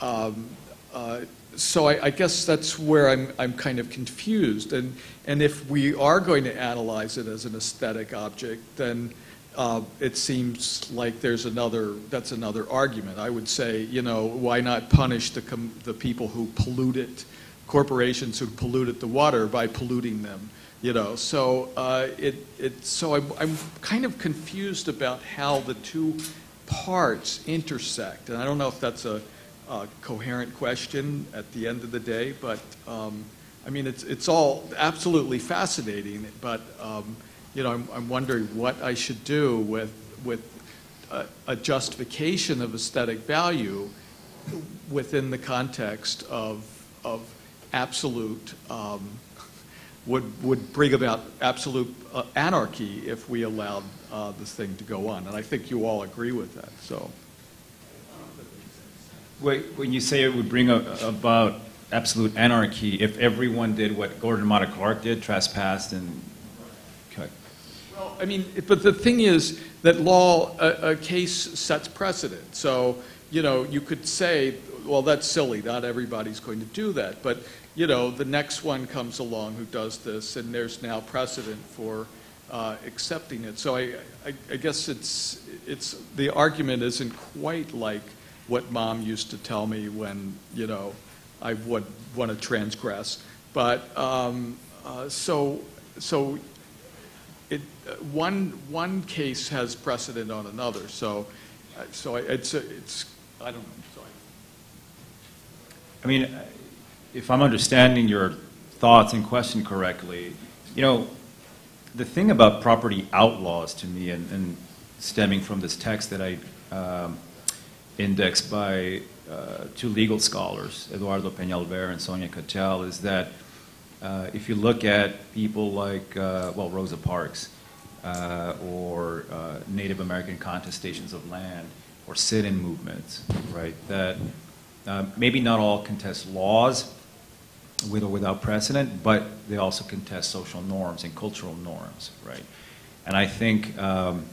Um, uh, so I, I guess that's where I'm, I'm kind of confused. And, and if we are going to analyze it as an aesthetic object, then uh, it seems like there's another, that's another argument. I would say, you know, why not punish the, com the people who pollute it, corporations who polluted the water by polluting them? You know, so uh, it, it, so I'm, I'm kind of confused about how the two parts intersect, and I don't know if that's a, a coherent question at the end of the day, but um, I mean, it's, it's all absolutely fascinating, but um, you know, I'm, I'm wondering what I should do with, with a, a justification of aesthetic value within the context of, of absolute, um, would, would bring about absolute uh, anarchy if we allowed Uh, this thing to go on, and I think you all agree with that. So, wait, when you say it would bring a, about absolute anarchy, if everyone did what Gordon Matta-Clark did, trespassed and okay. Well, I mean, but the thing is that law, a, a case sets precedent. So, you know, you could say, well, that's silly. Not everybody's going to do that, but you know, the next one comes along who does this, and there's now precedent for Uh, accepting it. So I, I, I guess it's, it's, the argument isn't quite like what mom used to tell me when, you know, I would want to transgress. But um, uh, so, so it, uh, one, one case has precedent on another. So, uh, so I, it's, it's, I don't know, sorry. I mean, if I'm understanding your thoughts and question correctly, you know, the thing about Property Outlaws to me, and, and stemming from this text that I um, indexed by uh, two legal scholars, Eduardo Peñalver and Sonia Cachal, is that uh, if you look at people like, uh, well, Rosa Parks, uh, or uh, Native American contestations of land, or sit-in movements, right, that uh, maybe not all contest laws with or without precedent, but they also contest social norms and cultural norms, right? And I think um,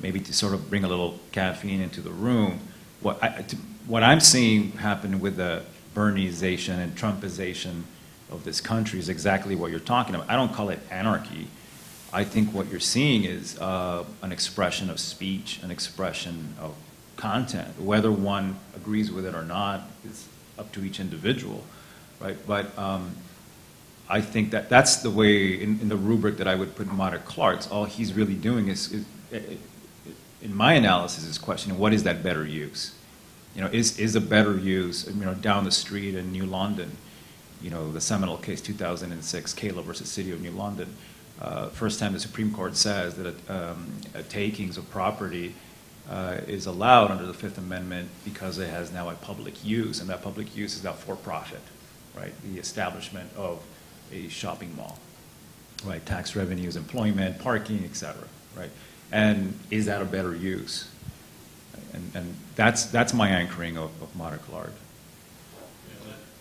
maybe to sort of bring a little caffeine into the room, what, I, to, what I'm seeing happen with the Bernieization and Trumpization of this country is exactly what you're talking about. I don't call it anarchy. I think what you're seeing is uh, an expression of speech, an expression of content. Whether one agrees with it or not is up to each individual. Right, but um, I think that that's the way, in, in the rubric that I would put Matta-Clark's, all he's really doing is, is, is, in my analysis, is questioning what is that better use? You know, is, is a better use, you know, down the street in New London, you know, the seminal case two thousand six, Kayla versus City of New London, uh, first time the Supreme Court says that a, um, a takings of property Uh, is allowed under the Fifth Amendment because it has now a public use, and that public use is now for profit, right? The establishment of a shopping mall, right? Tax revenues, employment, parking, et cetera, right? And is that a better use? And, and that's, that's my anchoring of, of Matta-Clark.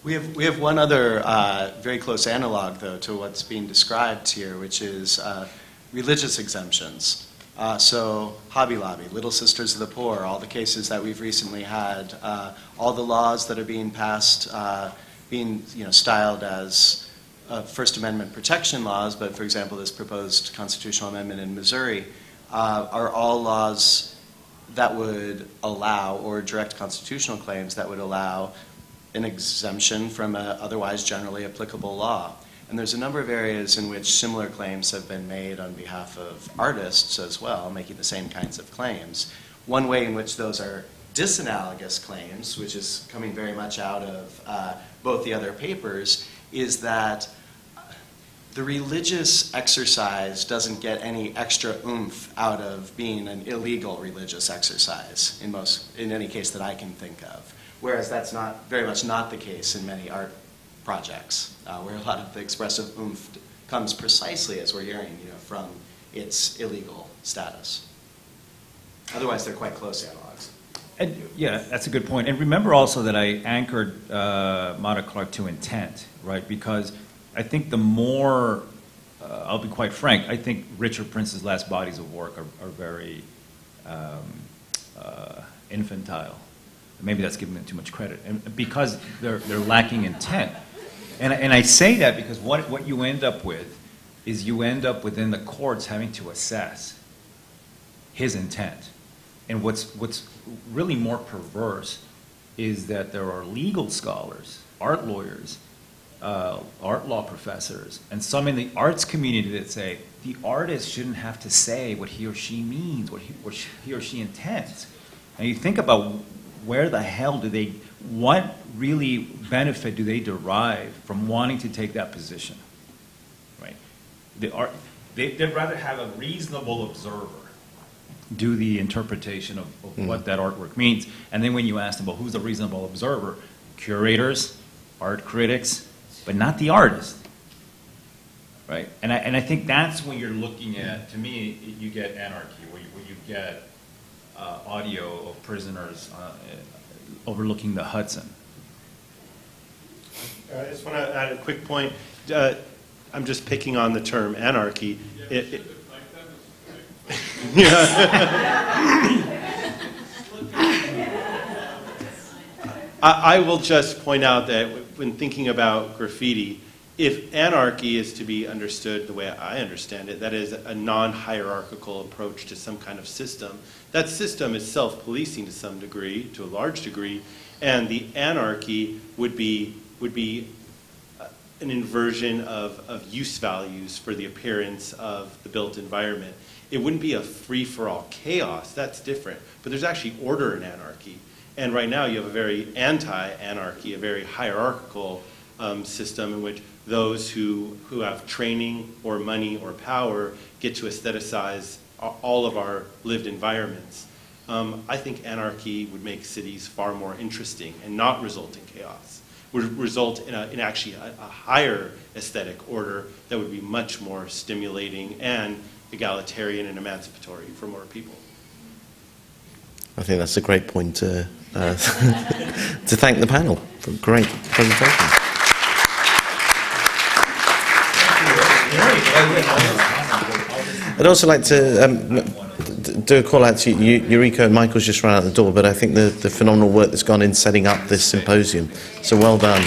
We have, we have one other uh, very close analog, though, to what's being described here, which is uh, religious exemptions. Uh, so Hobby Lobby, Little Sisters of the Poor, all the cases that we've recently had, uh, all the laws that are being passed, uh, being you know, styled as uh, First Amendment protection laws, but for example this proposed constitutional amendment in Missouri, uh, are all laws that would allow, or direct constitutional claims that would allow an exemption from an otherwise generally applicable law. And there's a number of areas in which similar claims have been made on behalf of artists as well, making the same kinds of claims. One way in which those are disanalogous claims, which is coming very much out of uh, both the other papers, is that the religious exercise doesn't get any extra oomph out of being an illegal religious exercise, in, most, in any case that I can think of, whereas that's not very much not the case in many art projects, uh, where a lot of the expressive oomph comes precisely, as we're hearing, you know, from its illegal status. Otherwise, they're quite close analogs. And, yeah, that's a good point. And remember also that I anchored uh, Matta-Clark to intent, right? Because I think the more, uh, I'll be quite frank, I think Richard Prince's last bodies of work are, are very um, uh, infantile. Maybe that's giving them too much credit, and because they're, they're lacking intent. And, and I say that because what, what you end up with is you end up within the courts having to assess his intent. And what's, what's really more perverse is that there are legal scholars, art lawyers, uh, art law professors, and some in the arts community that say the artist shouldn't have to say what he or she means, what he, what she, he or she intends. And you think about where the hell do they, what really benefit do they derive from wanting to take that position, right? They are, they, they'd rather have a reasonable observer do the interpretation of, of mm. what that artwork means. And then when you ask them, well, who's the reasonable observer? Curators, art critics, but not the artist, right? And I, and I think that's when you're looking at, to me, you get anarchy, where you, where you get Uh, audio of prisoners uh, overlooking the Hudson. Uh, I just want to add a quick point. Uh, I'm just picking on the term anarchy. Yeah, it, it, like yeah. I, I will just point out that when thinking about graffiti, if anarchy is to be understood the way I understand it, that is a non-hierarchical approach to some kind of system. That system is self-policing to some degree, to a large degree, and the anarchy would be, would be an inversion of, of use values for the appearance of the built environment. It wouldn't be a free-for-all chaos, that's different, but there's actually order in anarchy. And right now you have a very anti-anarchy, a very hierarchical um, system in which those who, who have training or money or power get to aestheticize all of our lived environments. Um, I think anarchy would make cities far more interesting and not result in chaos. It would result in, a, in actually a, a higher aesthetic order that would be much more stimulating and egalitarian and emancipatory for more people. I think that's a great point to, uh, to thank the panel for a great presentation. I'd also like to um, do a call out to you, Yuriko and Michael's just run out the door, but I think the, the phenomenal work that's gone in setting up this symposium. So well done.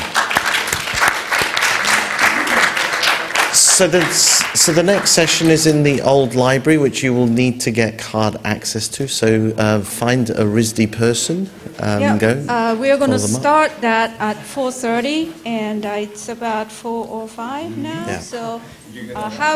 So the, so the next session is in the old library, which you will need to get card access to. So uh, find a R I S D person um, yeah. and go. Uh, we are going to start up. that at four thirty, and uh, it's about four or five now. Yeah. So uh, how